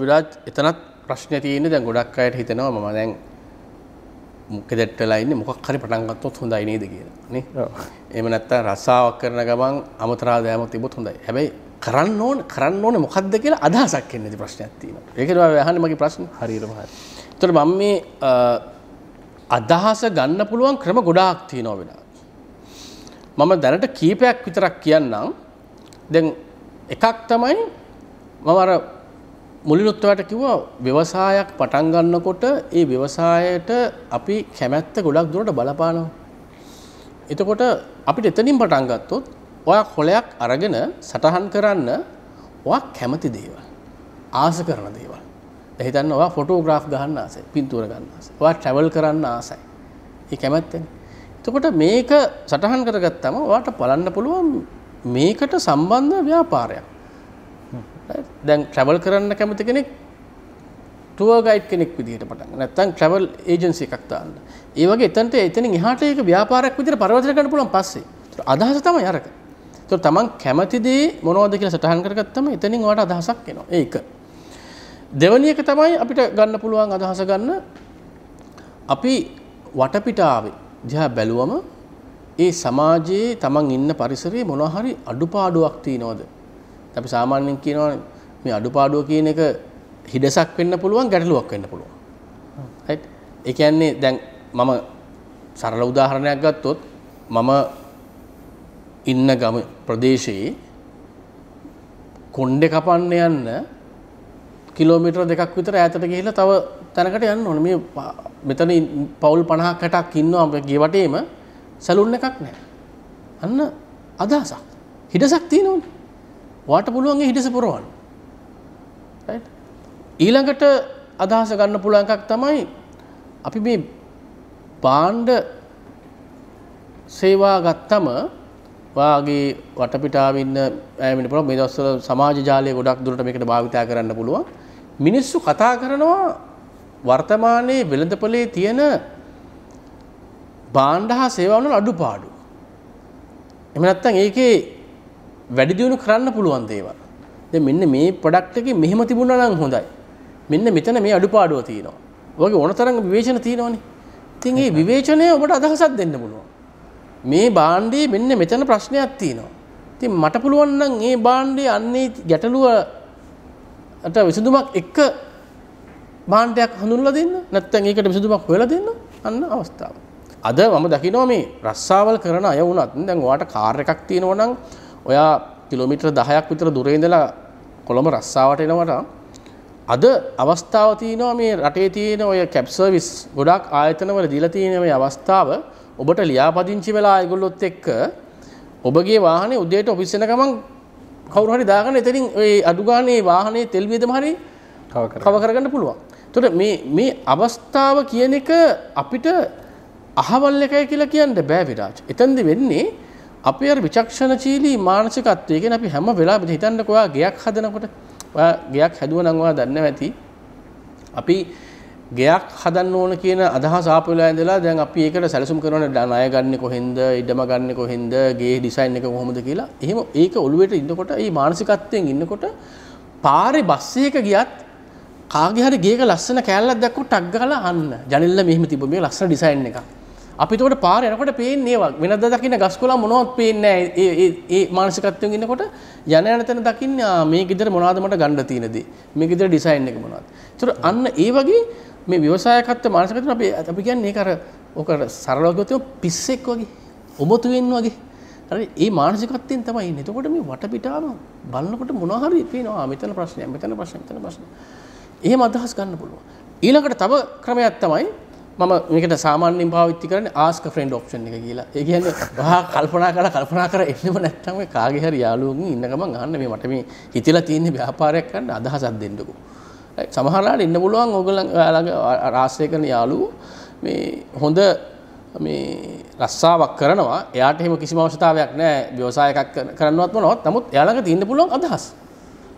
විරාජ් එතනත් ප්‍රශ්නේ තියෙන්නේ. දැන් ගොඩක් අයට හිතෙනවා මම දැන් මොකෙදට වෙලා ඉන්නේ මොකක් හරි පටන් ගත්තොත් හොඳයි නේද කියලා නේ. ඔව් එහෙම නැත්තම් රසාවක් කරන ගමන් අමතරා දෑමක් තිබ්බොත් හොඳයි. හැබැයි කරන්න ඕනේ මොකද්ද කියලා අදහසක් එන්නේ. ඉතින් ප්‍රශ්නයක් තියෙනවා. ඒකද මම අහන්නේ මගේ ප්‍රශ්න හරියටම හරි. ඒතර මම මේ අදහස ගන්න පුළුවන් ක්‍රම ගොඩාක් තියෙනවා වෙලා. මම දැනට කීපයක් විතරක් කියන්නම්. දැන් එකක් තමයි මම අර මුලිනුත් ඔයාට කිව්වා ව්‍යවසායයක් පටන් ගන්නකොට ඒ ව්‍යවසායයට අපි කැමැත්ත ගොඩක් දුරට බලපානවා. එතකොට අපිට එතනින් පටන් ගත්තොත් ඔයා කොලයක් අරගෙන සටහන් කරන්න ඔයා කැමති දේවල්, ආස කරන දේවල්. දැන් හිතන්න ඔයා ෆොටෝග්‍රාෆ් ගන්න ආසයි, පින්තූර ගන්න ආසයි, ඔයා ට්‍රැවල් කරන්න ආසයි. ඒ කැමැත්තනේ. එතකොට මේක සටහන් කරගත්තම ඔයාට බලන්න පුළුවන් මේකට සම්බන්ධ ව්‍යාපාරයක්. දැන් ට්‍රැවල් කරන්න කැමති කෙනෙක් ටුවර් ගයිඩ් කෙනෙක් විදිහට පටන් ගන්න. නැත්නම් ට්‍රැවල් ඒජන්සි එකක් දාන්න. ඒ වගේ එතනින් එහාට ඒක ව්‍යාපාරයක් විදිහට පරිවර්තනය කරන්න පුළුවන් පස්සේ. අදහස තමයි අරක. ඒතකොට තමන් කැමති දේ මොනවද කියලා සටහන් කරගත්තම එතනින් ඔයාට අදහසක් එනවා. ඒක. දෙවෙනි එක තමයි අපිට ගන්න පුළුවන් අදහස ගන්න. අපි වටපිටාවේ දිහා බැලුවම ඒ සමාජයේ තමන් ඉන්න පරිසරයේ මොනවා හරි අඩුපාඩුවක් තියෙනවද? අපි සාමාන්‍යයෙන් කියනවනේ මේ අඩුපාඩුව කියන එක හිඩසක් වෙන්න පුළුවන්, ගැටලුවක් වෙන්න පුළුවන්. රයිට්? ඒ කියන්නේ දැන් මම සරල උදාහරණයක් ගත්තොත් මම ඉන්න ගම ප්‍රදේශයේ කොණ්ඩේ කපන්න යන්න කිලෝමීටර් 2ක් විතර ඈතට ගිහිල්ලා තව තැනකට යන්න ඕනේ. මේ මෙතන පවුල් 50ක් 60ක් ඉන්නවා අපේ ගේ වටේම. සැලුන් එකක් නැහැ. අන්න අදහසක්. හිඩසක් තියෙනවනේ. වාට පුළුවන් ඒ හිඩස පුරවන්න. රයිට්? ඊළඟට අදහස ගන්න පුළුවන් එකක් තමයි අපි මේ භාණ්ඩ සේවා ගත්තම වාගේ වටපිටාව ඉන්න ඈමින පුළුවන්. මේ දවස්වල සමාජ ජාලය ගොඩක් දුරට මේකට භාවිතා කරන්න පුළුවන්. මිනිස්සු කතා කරනවා වර්තමානයේ වෙළඳපොලේ තියෙන භාණ්ඩ හා සේවාවල අඩුපාඩු. එහෙම නැත්නම් ඒකේ වැඩි දියුණු කරන්න පුළුවන් දේවල්. දැන් මෙන්න මේ ප්‍රොඩක්ට් එකේ මෙහෙම තිබුණා නම් හොඳයි. මෙන්න මෙතන මේ අඩුපාඩුව තියෙනවා. ඔයගේ ඕනතරම් විවේචන තියෙනවනේ. ඉතින් මේ විවේචනය ඔබට අදහසක් දෙන්න පුළුවන්. මේ භාණ්ඩයේ මෙන්න මෙතන ප්‍රශ්නයක් තියෙනවා. ඉතින් මට පුළුවන් නම් මේ භාණ්ඩයේ අන්නේ ගැටලුවට විසඳුමක් එක්ක භාණ්ඩයක් හඳුන්වලා දෙන්න. නැත්නම් ඒකට විසඳුමක් හොයලා දෙන්න. අන්න අවස්ථාව. අද මම දකිනවා මේ රස්සාවල් කරන අය වුණත් දැන් ඔයාට කාර් එකක් තියෙනවා නම් ඔයා කිලෝමීටර් 10ක් විතර දුරේ ඉඳලා කොළඹ රස්සාවට එනවට අද අවස්ථාව තියෙනවා මේ රටේ තියෙන ඔය කැප් සර්විස් ගොඩක් ආයතනවල දීලා තියෙන මේ අවස්ථාව ඔබට ලියාපදිංචි වෙලා ඒගොල්ලොත් එක්ක ඔබගේ වාහනේ උදේට ඔෆිස් යන ගමන් කවුරු හරි දාගන්න එතනින් ඔය අඩු ගානේ වාහනේ තෙල් වියදම හරි කව කරගන්න පුළුවන්. එතකොට මේ අවස්ථාව කියන එක අපිට අහවල් එකයි කියලා කියන්න බෑ විරාජ්. එතෙන්දි වෙන්නේ අපි අර විචක්ෂණශීලී මානසිකත්වය කියන අපි හැම වෙලාවෙම හිතන්නකෝ ඔයා ගයක් හදනකොට ගයක් හැදුවනම් ඔයා දන්නේ නැති අපි ගයක් හදන්න ඕන කියන අදහස ආපු වෙලාව ඉඳලා දැන් අපි ඒකට සැලසුම් කරනවා ණය ගන්න කොහෙන්ද ඉඩම ගන්න කොහෙන්ද ගේ ඩිසයින් එක කොහොමද කියලා. එහෙම ඒක ඔළුවේට ඉන්නකොට මේ මානසිකත්වයෙන් ඉන්නකොට පාරේ බස් එක ගියත් කාගේ හරි ගේක ලස්සන කෑල්ලක් දැක්කොත් ටක් ගහලා අහන්න. ජනෙල්ල මෙහෙම තිබ්බ මේ ලස්සන ඩිසයින් එකක්. අපි ඒකට පාරේ යනකොට පේන්නේ ඒවා වෙනදා දකින්න ගස්කොළන් මොනවත් පේන්නේ නැහැ. ඒ මානසිකත්වයෙන් ඉන්නකොට යන යන තැන දකින්නේ මේ গিදර මොනවාද මට ගන්න තියෙන දේ. මේ গিදර ඩිසයින් එක මොනවාද. ඒතර අන්න ඒ වගේ මේ ව්‍යවසායකත්ව මානසිකත්වය අපි කියන්නේ ඒක අර ඔක සරලව ගියොත් පිස්සෙක් වගේ. ඔබතු වෙන්න වගේ. හරි මේ මානසිකත්වයෙන් තමයි ඉන්නේ. එතකොට මේ වටපිටාව බලනකොට මොනවා හරි පේනවා. මෙතන ප්‍රශ්නයක්, මෙතන ප්‍රශ්නයක්, මෙතන ප්‍රශ්නයක්. එහෙම අදහස් ගන්න පුළුවන්. ඊළඟට තව ක්‍රමයක් තමයි මම මේකට සාමාන්‍යයෙන් භාවිතා කරන්නේ ask a friend option එක කියලා. ඒ කියන්නේ වහා කල්පනා කරලා එන්නම නැත්තම් ඔය කාගේ හරි යාළුවෙකුගෙන් ඉන්න ගමන් අහන්න මේ මට මේ හිතලා තියෙන ව්‍යාපාරයක් කරන්න අදහසක් දෙන්නකෝ. සමහර ලාට ඉන්න පුළුවන් ඕගොල්ලන් ළඟ ආශ්‍රය කරන යාළුවෝ මේ හොඳ මේ රස්සාවක් කරනවා. එයාට එහෙම කිසිම අවශ්‍යතාවයක් නැහැ ව්‍යවසායයක් කරන්නවත් මොනවත්. නමුත් එයා ළඟ තියෙන්න පුළුවන් අදහස්.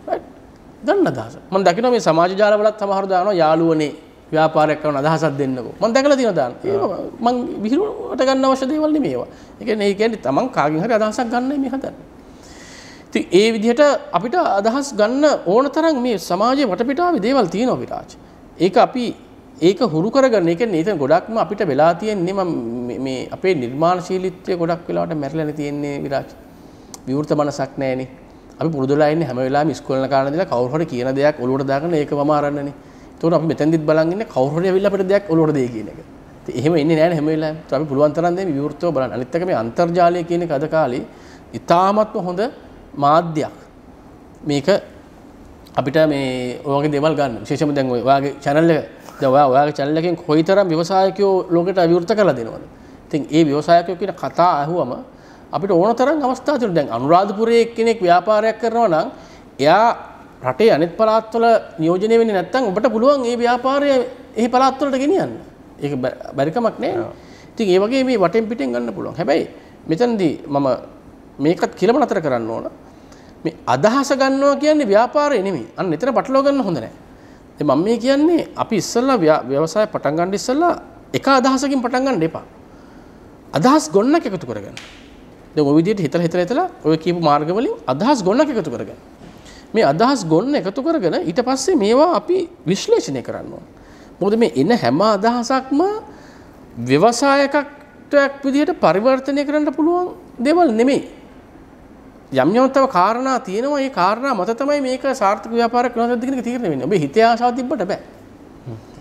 right? ගන්න අදහස. මම දකිනවා මේ සමාජ ජාලවලත් සමහරව දානවා යාළුවනේ ව්‍යාපාරයක් කරන අදහසක් දෙන්නකෝ. මම දැකලා තියෙනවා දාන. ඒක මම විහිළුවට ගන්න අවශ්‍ය දේවල් නෙමෙයි ඒවා. ඒ කියන්නේ තමන් කාගෙන් හරි අදහසක් ගන්නයි මේ හදන්නේ. ඉතින් ඒ විදිහට අපිට අදහස් ගන්න ඕන තරම් මේ සමාජයේ වටපිටාවේ දේවල් තියෙනවා විරාජ්. ඒක අපි ඒක හුරු කරගන්න. ඒ කියන්නේ ඉතින් ගොඩක්ම අපිට වෙලා තියෙන්නේ මම මේ අපේ නිර්මාණශීලීත්වය ගොඩක් වෙලාවට මැරිලානේ තියෙන්නේ විරාජ්. විවෘත මනසක් නැහැනේ. අපි පුරුදුලා ඉන්නේ හැම වෙලාවෙම ඉස්කෝලේ යන කාලේ ඉඳලා කවුරු හරි කියන දෙයක් ඔලුවට දාගෙන ඒකම අරන්නනේ. ඒතකොට අපි මෙතෙන්දිත් බලන් ඉන්නේ කවුරු හරි අවිල්ලා අපිට දෙයක් ඔලුවට දෙයි කියන එක. ඉතින් එහෙම ඉන්නේ නැහැ හැම වෙලාවෙම. ඒත් අපි පුළුවන් තරම් දේ විවෘතව බලන්න. අනිත් එක මේ අන්තර්ජාලය කියන එක අද කාලේ ඉතාමත්ම හොඳ මාධ්‍යයක්. මේක අපිට මේ ඔයගේ දේවල් ගන්න. විශේෂයෙන්ම දැන් ඔයගේ channel එක දැන් ඔයගේ channel එකෙන් කොයිතරම් ව්‍යවසායකයෝ ලෝකෙට අවිවෘත කරලා දෙනවද? ඉතින් ඒ ව්‍යවසායකයෝ කියන කතා අහුවම අපිට ඕන තරම් අවස්ථා තියෙනවා. දැන් අනුරාධපුරයේ එක්කෙනෙක් ව්‍යාපාරයක් කරනවා නම් එයා රටේ අනිත් පළාත්වල නියෝජනය වෙන්නේ නැත්නම් ඔබට පුළුවන් මේ ව්‍යාපාරය එහි පළාත්වලට ගෙනියන්න. ඒක බැරි කමක් නෑ. ඉතින් ඒ වගේ මේ වටෙන් පිටෙන් ගන්න පුළුවන්. හැබැයි මෙතනදී මම මේකත් කිලම නතර කරන්න ඕන. මේ අදහස ගන්නවා කියන්නේ ව්‍යාපාරය නෙමෙයි. අන්න එතන පටලවා ගන්න හොඳ නෑ. ඉතින් මම මේ කියන්නේ අපි ඉස්සෙල්ලා ව්‍යවසාය පටන් ගන්න ඉස්සෙල්ලා එක අදහසකින් පටන් ගන්න එපා. අදහස් ගොන්නක් එකතු කරගන්න. දැන් ඔය විදිහට හිතලා ඔය කියපු මාර්ග වලින් අදහස් ගොන්නක් එකතු කරගන්න. මේ අදහස් ගොන්න එකතු කරගෙන ඊට පස්සේ මේවා අපි විශ්ලේෂණය කරන්න ඕන. මොකද මේ එන හැම අදහසක්ම ව්‍යවසායකත්වයක් විදිහට පරිවර්තනය කරන්න පුළුවන් දේවල් නෙමෙයි. යම් යම් තව කාරණා තියෙනවා. ඒ කාරණා මත තමයි මේක සාර්ථක ව්‍යාපාරයක් වෙනවද කියන එක තීරණය වෙන්නේ. ඔබේ හිතේ ආශාව තිබ්බට බෑ.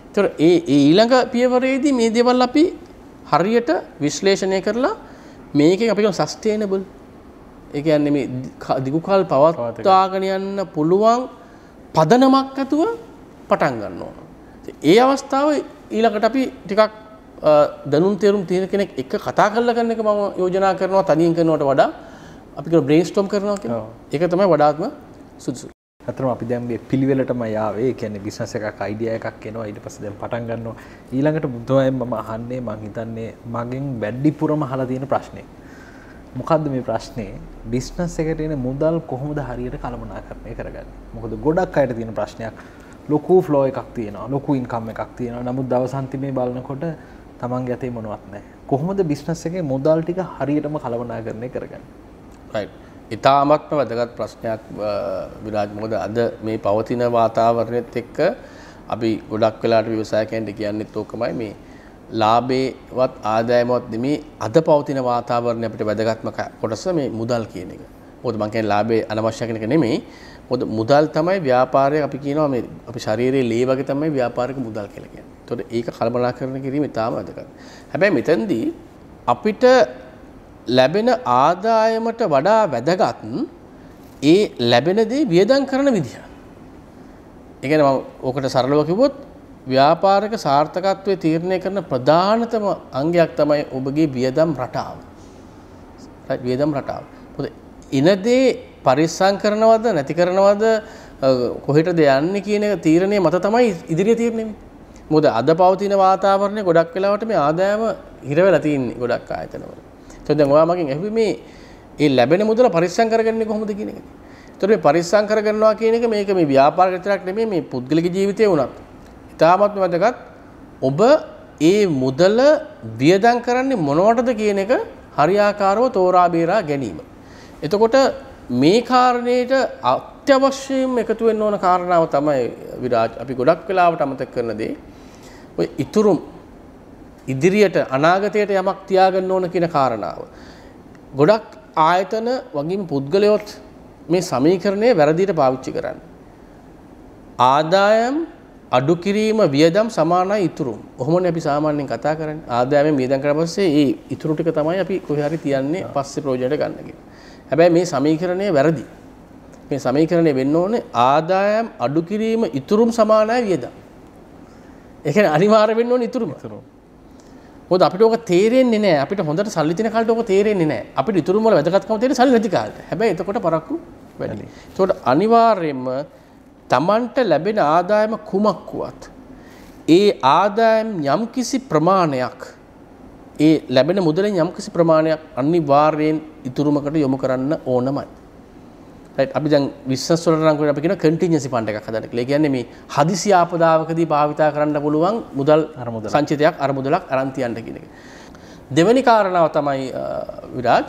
ඒතර ඒ ඊළඟ පියවරේදී මේ දේවල් අපි හරියට විශ්ලේෂණය කරලා මේකෙන් අපි කියන සස්ටේනබල් ඒ කියන්නේ මේ දිගු කාල පවත්වාගෙන යන්න පුළුවන් පදනමක් ඇතුව පටන් ගන්න ඕන. ඒ අවස්ථාවේ ඊළඟට අපි ටිකක් දැනුම් තේරුම් තියෙන කෙනෙක් එක්ක කතා කරලා ගන්න එක මම යෝජනා කරනවා තනියෙන් කරනවට වඩා අපි කියන බ්‍රේන්ස්ටෝම් කරනවා කියන එක තමයි වඩාත්ම සුදුසු. අතරම අපි දැන් මේ පිළිවෙලටම ආවේ. ඒ කියන්නේ බිස්නස් එකක් අයිඩියා එකක් එනවා ඊට පස්සේ දැන් පටන් ගන්නවා. ඊළඟට මුදවයෙන් මම අහන්නේ මම හිතන්නේ මගෙන් වැඩිපුරම අහලා තියෙන ප්‍රශ්නේ. මොකද්ද මේ ප්‍රශ්නේ? බිස්නස් එකට එන මුදල් කොහොමද හරියට කළමනාකරණය කරගන්නේ? මොකද ගොඩක් අයට තියෙන ප්‍රශ්නයක් ලොකු ෆ්ලෝ එකක් තියෙනවා, ලොකු ඉන්කම් එකක් තියෙනවා. නමුත් දවස් අන්තිමේ බලනකොට තමන්ගේ අතේ මොනවත් නැහැ. කොහොමද බිස්නස් එකේ මුදල් ටික හරියටම කළමනාකරණය කරගන්නේ? right. ඉතාමත්ම වැදගත් ප්‍රශ්නයක් විරාජ්. මොකද අද මේ පවතින වාතාවරණයත් එක්ක අපි ගොඩක් වෙලාට ව්‍යවසායකයන්ට කියන්නේත් ඕකමයි මේ ලාභේවත් ආදායමවත් නෙමේ අද පවතින වාතාවරණය අපිට වැදගත්ම කොටස මේ මුදල් කියන එක. මොකද මම කියන්නේ ලාභේ අනවශ්‍ය කෙනෙක් නෙමෙයි. මොකද මුදල් තමයි ව්‍යාපාරයේ අපි කියනවා මේ අපි ශාරීරියේ ලේ වගේ තමයි ව්‍යාපාරික මුදල් කියලා කියන්නේ. ඒතකොට ඒක කළමනාකරණය කිරීම ඉතාම වැදගත්. හැබැයි මෙතෙන්දී අපිට ලැබෙන ආදායමට වඩා වැදගත් ඒ ලැබෙන දේ වියදම් කරන විදිහ. ඒකනේ මම ඔකට සරලව කිව්වොත් ව්‍යාපාරික සාර්ථකත්වයේ තීරණය කරන ප්‍රධානතම අංගයක් තමයි ඔබගේ වියදම් රටාව. වියදම් රටාව. මොකද ඉනදී පරිස්සම් කරනවද නැති කරනවද කොහෙටද යන්නේ කියන තීරණය මත තමයි ඉදිරිය තීරණය වෙන්නේ. මොකද අද පවතින වාතාවරණය ගොඩක් වෙලාවට මේ ආදායම හිර වෙලා තින්නේ ගොඩක් ආයතනවල. එතකොට දැන් ඔයා මගෙන් අහුවේ මේ ඒ ලැබෙන මුදල පරිස්සම් කරගන්නේ කොහොමද කියන එක. तो मैं परिश्रम करना मे व्यापार मे पुद्गलिक जीवित उब ये मुदल व्यदंकर मुनोटद हरियाकारो तोराबीरा गणीम इतकोट मे कारणे अत्यवश्यम एकतुनो कारणवतम विराज अभी गुडकलावटमतकनदे इतुरुम इदिरियट अनागतेट यमक त्यागनोन किन कारणाव गुडक आयतन वगीम पुद्गलयोत මේ සමීකරණය වැරදිට පාවිච්චි කරන්නේ. ආදායම් අඩු කිරීම වියදම් සමානයි ඉතුරුම්. ඔහොමනේ අපි සාමාන්‍යයෙන් කතා කරන්නේ. ආදායමෙන් වියදම් කරලා පස්සේ ඒ ඉතුරු ටික තමයි අපි කොහේ හරි තියන්නේ පස්සේ ප්‍රොජෙක්ට් ගන්න කියලා. හැබැයි මේ සමීකරණය වැරදි. මේ සමීකරණය වෙන්න ඕනේ ආදායම් අඩු කිරීම ඉතුරුම් සමානයි වියදම්. ඒ කියන්නේ අනිවාර්ය වෙන්න ඕනේ ඉතුරුම. මොකද අපිට ඕක තේරෙන්නේ නැහැ. අපිට හොඳට සල්ලි තියෙන කාලේට ඕක තේරෙන්නේ නැහැ. අපිට ඉතුරුම වල වැදගත්කම තේරෙන්නේ සල්ලි නැති කාලේට. හැබැයි එතකොට පරක්කු වැඩි. ඒකට අනිවාර්යයෙන්ම Tamanට ලැබෙන ආදායම කුමක් වුවත් ඒ ආදායම් යම්කිසි ප්‍රමාණයක් ඒ ලැබෙන මුදලෙන් යම්කිසි ප්‍රමාණයක් අනිවාර්යෙන් ඉතුරුමකට යොමු කරන්න ඕනමයි. right අපි දැන් business වලට නම් අපි කියන contingency fund එකක් හදන්න කියලා. ඒ කියන්නේ මේ හදිසි ආපදාවකදී භාවිතා කරන්න පුළුවන් මුදල් සංචිතයක් අරමුදලක් අරන් තියන්න කියන එක. දෙවෙනි කාරණාව තමයි විරාජ්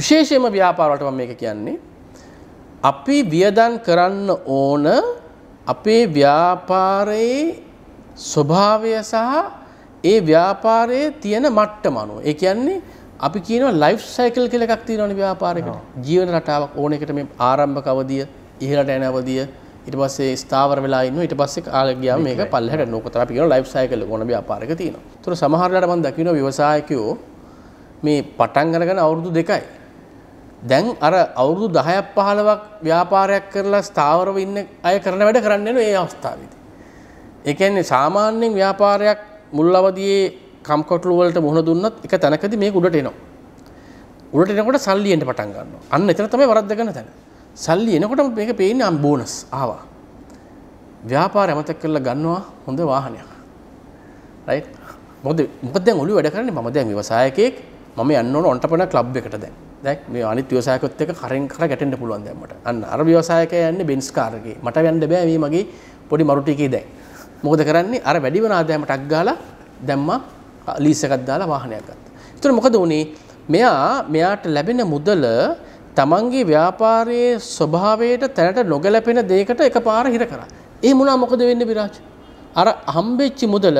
විශේෂයෙන්ම ව්‍යාපාර වලට මම මේක කියන්නේ අපි වියදම් කරන්න ඕන අපේ ව්‍යාපාරයේ ස්වභාවය සහ ඒ ව්‍යාපාරයේ තියෙන මට්ටම අනුව. ඒ කියන්නේ අපි කියනවා ලයිෆ් සයිකල් කියලා එකක් තියෙනවනේ ව්‍යාපාරයකට. ජීවන රටාවක් ඕන එකට මේ ආරම්භක අවධිය, ඉහළට යන අවධිය, ඊට පස්සේ ස්ථාවර වෙලා ඉන්නවා, ඊට පස්සේ කාලයක් ගියාම මේක පල්ලෙහාට යනවා. කොතන අපි කියනවා ලයිෆ් සයිකල් එක ඕන ව්‍යාපාරයක තියෙනවා. ඒතර සමහර වෙලාවට මම දකිනවා ව්‍යවසායකයෝ මේ පටන් ගන්න අවුරුදු 2යි දැන් අර අවුරුදු 10ක් 15ක් ව්‍යාපාරයක් කරලා ස්ථාවරව ඉන්න අය කරන වැඩ කරන්නේ නෝ ඒ අවස්ථාවේදී. ඒ කියන්නේ සාමාන්‍යයෙන් ව්‍යාපාරයක් මුල් අවදියේ කම්කොට්ළු වලට මුහුණ දුන්නොත් එක තැනකදී මේක උඩට එනවා. උඩට එනකොට සල්ලි එන්න පටන් ගන්නවා. අන්න එතන තමයි වරද්ද ගන්න තැන. සල්ලි එනකොට මේක පේන්නේ අම් බෝනස් ආවා. ව්‍යාපාරය අමතක කරලා ගන්නවා හොඳ වාහනයක්. right? මොකද දැන් ඔළුව වැඩ කරන්නේ මම දැන් ව්‍යවසායකයෙක් මම යන්න ඕන ඔන්ටර්ප්‍රෙනර් ක්ලබ් එකට දැන්. දැන් මේ අනිත් ව්‍යවසායකයොත් එක කරෙන් කර ගැටෙන්න පුළුවන් දැන් මට. අන්න අර ව්‍යවසායකයා යන්නේ බෙන්ස් කාර් එකේ. මට යන්න බෑ මේ මගේ පොඩි මරුටි එකේ දැන්. මොකද කරන්නේ? අර වැඩි වෙන ආදායම ටක් ගාලා දැම්මා ලීස් එකක් දාලා වාහනයක් ගත්තා. ඒතර මොකද වුනේ? මෙයාට ලැබෙන මුදල තමන්ගේ ව්‍යාපාරයේ ස්වභාවයට තැනට නොගැලපෙන දෙයකට එකපාර හිර කරා. ඒ මොනවා මොකද වෙන්නේ විරාජ්? අර හම්බෙච්ච මුදල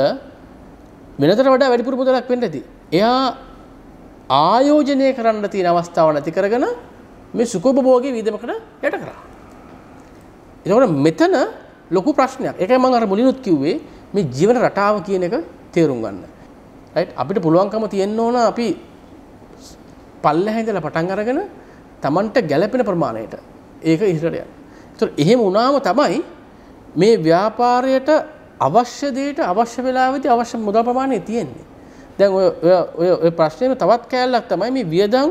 වෙනතට වඩා වැඩිපුර මුදලක් වෙන්න ඇති. එයා ආයෝජනය කරන්න තියෙන අවස්ථාව නැති කරගෙන මේ සුඛෝපභෝගී විදමකට යට කරා. ඒකෝර මෙතන ලොකු ප්‍රශ්නයක්. ඒකයි මම අර මුලිනුත් කිව්වේ මේ ජීවන රටාව කියන එක තේරුම් ගන්න. right අපිට පුළුවන්කම තියෙන්න ඕන අපි පල්ලෙහා ඉඳලා පටන් අරගෙන Tamanට ගැළපෙන ප්‍රමාණයට ඒක ඉස්සරට යන්න. ඒතොර එහෙම වුණාම තමයි මේ ව්‍යාපාරයට අවශ්‍ය දෙයට අවශ්‍ය වෙලාවෙදී අවශ්‍ය මුදල් ප්‍රමාණය තියෙන්නේ. දැන් ඔය ප්‍රශ්නේම තවත් කැලලක් තමයි මේ වියදම්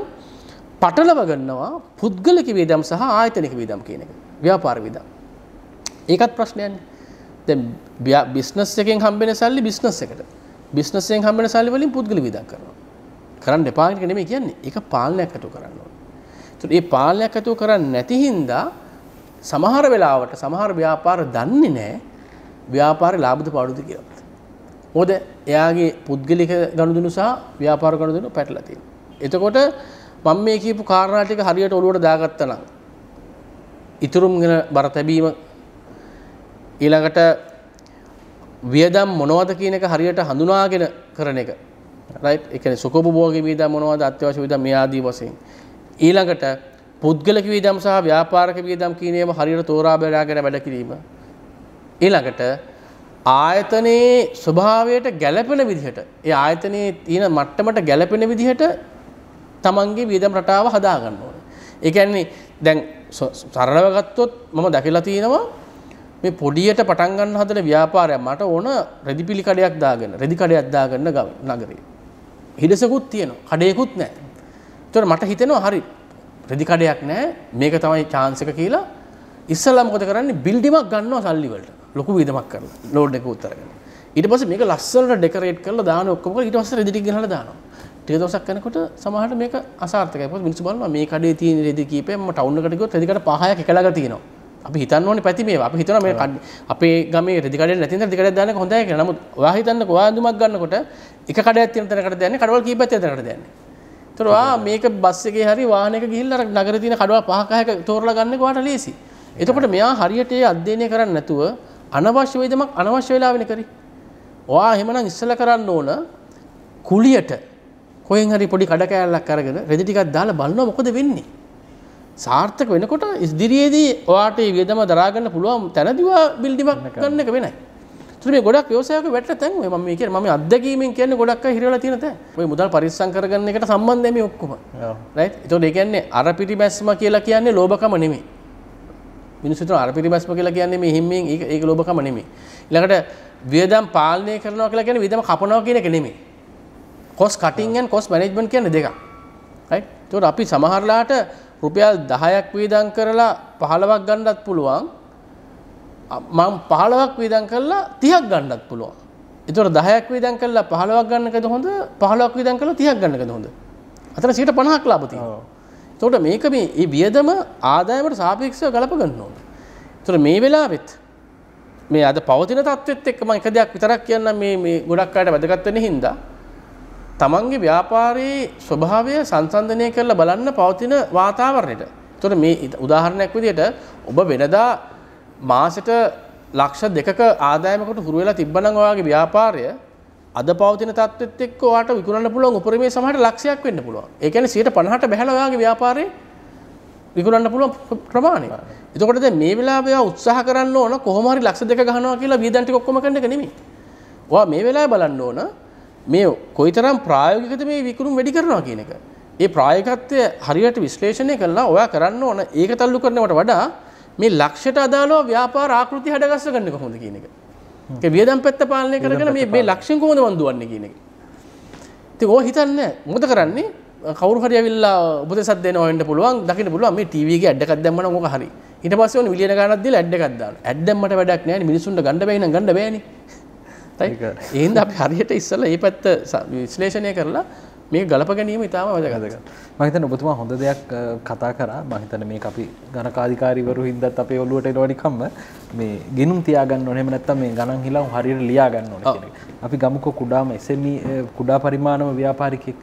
පටලව ගන්නවා පුද්ගලික වියදම් සහ ආයතනික වියදම් කියන එක. ව්‍යාපාර වියදම්. ඒකත් ප්‍රශ්නයක්නේ. දැන් බිස්නස් එකෙන් හම්බෙන සල්ලි බිස්නස් එකට. බිස්නස් එකෙන් හම්බෙන සල්ලි වලින් පුද්ගලික වියදම් කරනවා. කරන්න එපා කියන එක නෙමෙයි කියන්නේ. ඒක පාලනයක් අතු කරන්න ඕනේ. ඒතකොට මේ පාලනයක් අතු කරන්නේ නැති හින්දා සමහර වෙලාවට සමහර ව්‍යාපාර දන්නේ නැහැ ව්‍යාපාරේ ලාභද පාඩුද කියලා. මොකද එයාගේ පුද්ගලික ගනුදෙනු සහ ව්‍යාපාර ගනුදෙනු පැටලලා තියෙනවා. එතකොට මම මේ කියපු කාරණා ටික හරියට ඔලුවට දාගත්තා නම් ඉතුරුම් වෙන බර තැබීම ඊළඟට වියදම් මොනවද කියන එක හරියට හඳුනාගෙන කරන එක. right? ඒ කියන්නේ සුඛෝපභෝගී වියදම් මොනවද අත්‍යවශ්‍ය වියදම් මේ ආදී වශයෙන්. ඊළඟට පුද්ගලික වියදම් සහ ව්‍යාපාරික වියදම් කියන ඒවා හරියට තෝරා බෙදාගෙන වැඩ කිරීම. ඊළඟට ආයතනයේ ස්වභාවයට ගැළපෙන විදිහට ඒ ආයතනයේ තියෙන මට්ටමට ගැළපෙන විදිහට තමන්ගේ වියදම් රටාව හදා ගන්න ඕනේ. ඒ කියන්නේ දැන් සරලව ගත්තොත් මම දැකලා තියෙනවා මේ පොඩියට පටන් ගන්න හදන ව්‍යාපාරයක් මට ඕන රෙදිපිලි කඩයක් දාගෙන රෙදි කඩයක් දාගන්න නගරේ හිඩසකුත් තියෙනවා කඩේකුත් නැහැ. ඒතර මට හිතෙනවා හරි රෙදි කඩයක් නැහැ මේක තමයි chance එක කියලා ඉස්සලා මොකද කරන්නේ බිල්ඩිමක් ගන්නවා සල්ලි වලට ලොකු වේදමක් කරලා ලෝඩ් එක උත්තරගෙන ඊට පස්සේ මේක ලස්සනට ඩෙකොරේට් කරලා දාන ඔක්කොම කරලා ඊට පස්සේ රෙදි ටික ගහලා දානවා. ටික දවසක් යනකොට සමහරට මේක අසාර්ථකයි. මොකද මිනිස්සු බලනවා මේ කඩේ තියෙන රෙදි කීපෙම ටවුන් එකට ගියොත් රෙදි කඩ 5ක් එකලග තියෙනවා. අපි හිතන්නේ පැති මේවා අපි හිතනවා මේ අපේ ගමේ රෙදි කඩේ නැතිනම් රෙදි කඩේ දාන්න එක හොඳයි කියලා. නමුත් ඔයා හිතන්නකෝ ඔයා දුමක් ගන්නකොට එක කඩයක් තියෙන තැනකට දාන්නේ කඩවල කීපයක් තියෙන තැනකට දාන්නේ. ඒතර ඔයා මේක බස් එකේ හරි වාහනයක ගිහිල්ලා අර නගරේ තියෙන කඩවල 5ක තෝරලා ගන්න එක ඔයාට ලේසි. එතකොට මෙයා හරියට ඒ අධ්‍යයනය කරන්නේ නැතුව අනවශ්‍ය වේදමක් අනවශ්‍ය වෙලාවෙනේ කරේ. ඔයා එහෙමනම් ඉස්සලා කරන්න ඕන කුලියට කොහෙන් හරි පොඩි කඩ කෑල්ලක් අරගෙන රෙදි ටිකක් දාලා බලනවා මොකද වෙන්නේ. සාර්ථක වෙනකොට ඉදිරියේදී ඔයාට මේ වේදම දරා ගන්න පුළුවන් තැනදීවා බිල්ඩිමක් ගන්න එක වෙනයි. ඒත් මේ ගොඩක් ව්‍යවසායක වැටලා තැන් ඔය මම මේ කියන්නේ මම අත්දැකීමෙන් කියන්නේ ගොඩක් අය හිරවලා තියෙන තැන්. ඔය මුදල් පරිස්සම් කරගන්න එකට සම්බන්ධයි මේ ඔක්කොම. රයිට්. ඒතකොට ඒ කියන්නේ අර පිටිබැස්ම කියලා කියන්නේ ලෝභකම නෙමෙයි. මිනිස්සු හිතන අර පිටිබැස්ම කියලා කියන්නේ මේ හිම්මෙන් ඒක ලෝභකම නෙමෙයි. ඊළඟට වේදම් පාලනය කරනවා කියලා කියන්නේ වේදම කපනවා කියන එක නෙමෙයි. cost cutting and cost management කියන්නේ දෙකක්. රයිට්. ඒතකොට අපි සමහරලාට රුපියල් 10ක් වේදම් කරලා 15ක් ගන්නත් පුළුවන් මම 15ක් වේදම් කරලා 30ක් ගන්නත් පුළුවන්. ඒතකොට 10ක් වේදම් කරලා 15ක් ගන්නකද හොඳ 15ක් වේදම් කරලා 30ක් ගන්නකද හොඳ? අතන 50ක් ලාභ තියෙනවා. ඒතකොට මේක මේ වියදම ආදායමට සාපේක්ෂව ගලප ගන්න ඕනේ. ඒතකොට මේ වෙලාවෙත් මේ අද පවතින තත්ත්වෙත් එක්ක මම එක දෙයක් විතරක් කියන්නම් මේ ගොඩක් අයට වැදගත් වෙන්නේ හින්දා තමන්ගේ ව්‍යාපාරයේ ස්වභාවය සංසන්දනය කරලා බලන්න පවතින වාතාවරණයට. ඒතකොට මේ උදාහරණයක් විදිහට ඔබ වෙනදා මාසෙට ලක්ෂ 2ක ආදායමකට හුරු වෙලා තිබ්බනම් ඔයාගේ ව්‍යාපාරය අද පවතින තත්ත්වෙත් එක්ක ඔයාට විකුණන්න පුළුවන් උපරිමයේ සමහරට ලක්ෂයක් වෙන්න පුළුවන්. ඒ කියන්නේ 50%ට බැහැලා ඔයාගේ ව්‍යාපාරේ විකුණන්න පුළුවන් ප්‍රමාණය. එතකොට දැන් මේ වෙලාවේ ඔයා උත්සාහ කරන්න ඕන කොහොම හරි ලක්ෂ 2ක ගහනවා කියලා වියදම් ටික ඔක්කොම කරන එක නෙමෙයි. ඔයා මේ වෙලාවේ බලන්න ඕන මේ කොයිතරම් ප්‍රායෝගිකද මේ විකුණුම් වැඩි කරනවා කියන එක. ඒ ප්‍රායෝගිකත්වය හරියට විශ්ලේෂණය කළා ඔයා කරන්න ඕන ඒක තල්ලු කරනවට වඩා මේ ලක්ෂයට අදාළව ව්‍යාපාර ආකෘති හදගස්ස ගන්න කොහොමද කියන එක. ඒක වියදම් පැත්ත පාලනය කරගෙන මේ ලක්ෂෙන් කොහොමද වන් දුවන්නේ කියන එක. ඉතින් ඕක හිතන්නේ මොකද කරන්නේ කවුරු හරි ඇවිල්ලා උපදේශයක් දෙනවා වෙන්න පුළුවන් දකින්න පුළුවන් මේ ටීවී එකේ ඇඩ් එකක් දැම්ම නම් ඕක හරි. ඊට පස්සේ ඕනේ මිලියන ගාණක් දීලා ඇඩ් එකක් දානවා. ඇඩ් දැම්මට වැඩක් නැහැ නේ මිනිසුන්ට ගන්න බැයි නම් ගන්න බෑනේ. ඒහින්ද අපි හරියට ඉස්සලා මේ පැත්ත විශ්ලේෂණය කරලා මේක ගලප ගැනීම ඉතාම වැදගත්. මම හිතන්නේ ඔබතුමා හොඳ දෙයක් කතා කරා. මම හිතන්නේ මේක අපි ගණකාධිකාරීවරු හින්දාත් අපේ ඔළුවට එනවා නිකම්ම මේ ගිනුම් තියා ගන්න ඕනේ. එහෙම නැත්නම් මේ ගණන් හිලව හරියට ලියා ගන්න ඕනේ කියන එක. අපි ගමුකෝ කුඩාම SME කුඩා පරිමාණම ව්‍යාපාරිකයෙක්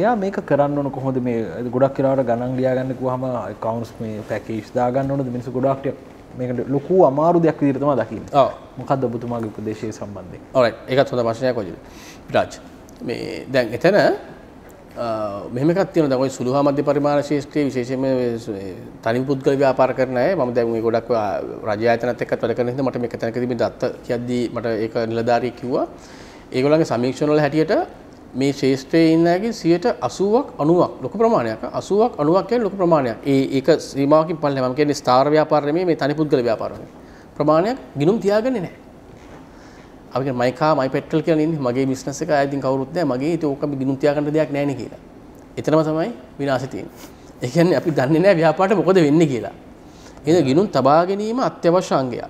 එයා මේක කරන්න ඕන කොහොමද මේ ගොඩක් වෙලාවට ගණන් ලියා ගන්න කිව්වහම accounts මේ package දා ගන්න ඕනද මිනිස්සු ගොඩක් ටික මේකට ලොකු අමාරු දෙයක් විදිහට තමයි දකින්නේ. ඔව්. මොකද්ද ඔබතුමාගේ උපදේශය සම්බන්ධයෙන්? ඔරයිට්. ඒකත් හොඳ ප්‍රශ්නයක් වගේ. පිටාච්. මේ දැන් එතන මෙහෙම එකක් තියෙනවා. දැන් ඔය සුළු හා මධ්‍ය පරිමාණ ශාස්ත්‍රයේ විශේෂයෙන්ම තනි පුද්ගල ව්‍යාපාර කරන අය මම දැන් මේ ගොඩක් රජ ආයතනත් එක්කත් වැඩ කරන හින්දා මට මේක තැනකදී මේ දත්ත කියද්දී මට ඒක නිලධාරියෙක් කිව්වා. ඒගොල්ලන්ගේ සමීක්ෂණ වල හැටියට මේ ශාස්ත්‍රයේ ඉන්න අයගේ 80ක් 90ක් ලොකු ප්‍රමාණයක් 80ක් 90ක් කියන්නේ ලොකු ප්‍රමාණයක්. ඒක සීමාවකින් පල්ලේ මම කියන්නේ ස්ථාවර ව්‍යාපාර නෙමෙයි මේ තනි පුද්ගල ව්‍යාපාරවල. ප්‍රමාණයක් ගිණුම් තියාගන්නේ නැහැ. අපි කියන්නේ මයි කා මයි පෙට්‍රල් කියලා ඉන්නේ. මගේ බිස්නස් එක ආයෙත් කවුරුත් නැහැ. මගේ ඒක ඕක අපි ගිණුම් තියාගන්න දෙයක් නැහැ නේ කියලා. එතනම තමයි විනාශය තියෙන්නේ. ඒ කියන්නේ අපි දන්නේ නැහැ ව්‍යාපාරට මොකද වෙන්නේ කියලා. ඒ නිසා ගිණුම් තබා ගැනීම අත්‍යවශ්‍ය අංගයක්.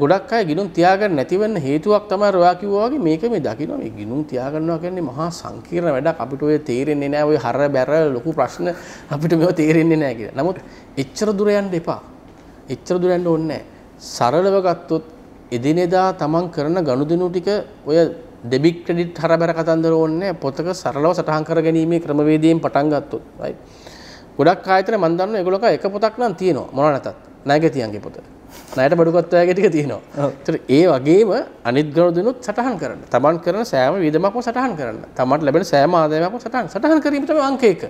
ගොඩක් අය ගිණුම් තියාගන්න නැති වෙන්න හේතුවක් තමයි රෝයා කිව්වා වගේ මේක මේ දකින්න මේ ගිණුම් තියාගන්නවා කියන්නේ මහා සංකීර්ණ වැඩක් අපිට ඔය තේරෙන්නේ නැහැ ඔය හර බැර ලොකු ප්‍රශ්න අපිට මේව තේරෙන්නේ නැහැ කියලා. නමුත් එච්චර දුර යන්න එපා. එච්චර දුර යන්න ඕනේ නැහැ. සරලව ගත්තොත් එදිනෙදා තමන් කරන ගනුදෙනු ටික ඔය ඩෙබිට් ක්‍රෙඩිට් හර බැර කතන්දර ඕනේ නැහැ. පොතක සරලව සටහන් කරගැනීමේ ක්‍රමවේදයෙන් පටන් ගත්තොත්. right. ගොඩක් ආයතන මම දන්නවා ඒගොල්ලෝ එක පොතක් නම් තියෙනවා මොනවා නැතත්. ණයගැතියන්ගේ පොත. ණයට බඩුකත් වගේ ටික තියෙනවා. ඒතර ඒ වගේම අනිත් ගනුදෙනුත් සටහන් කරන්න. තමන් කරන සෑම වියදමක්ම සටහන් කරන්න. තමන්ට ලැබෙන සෑම ආදායමක්ම සටහන් කිරීම තමයි අංක 1.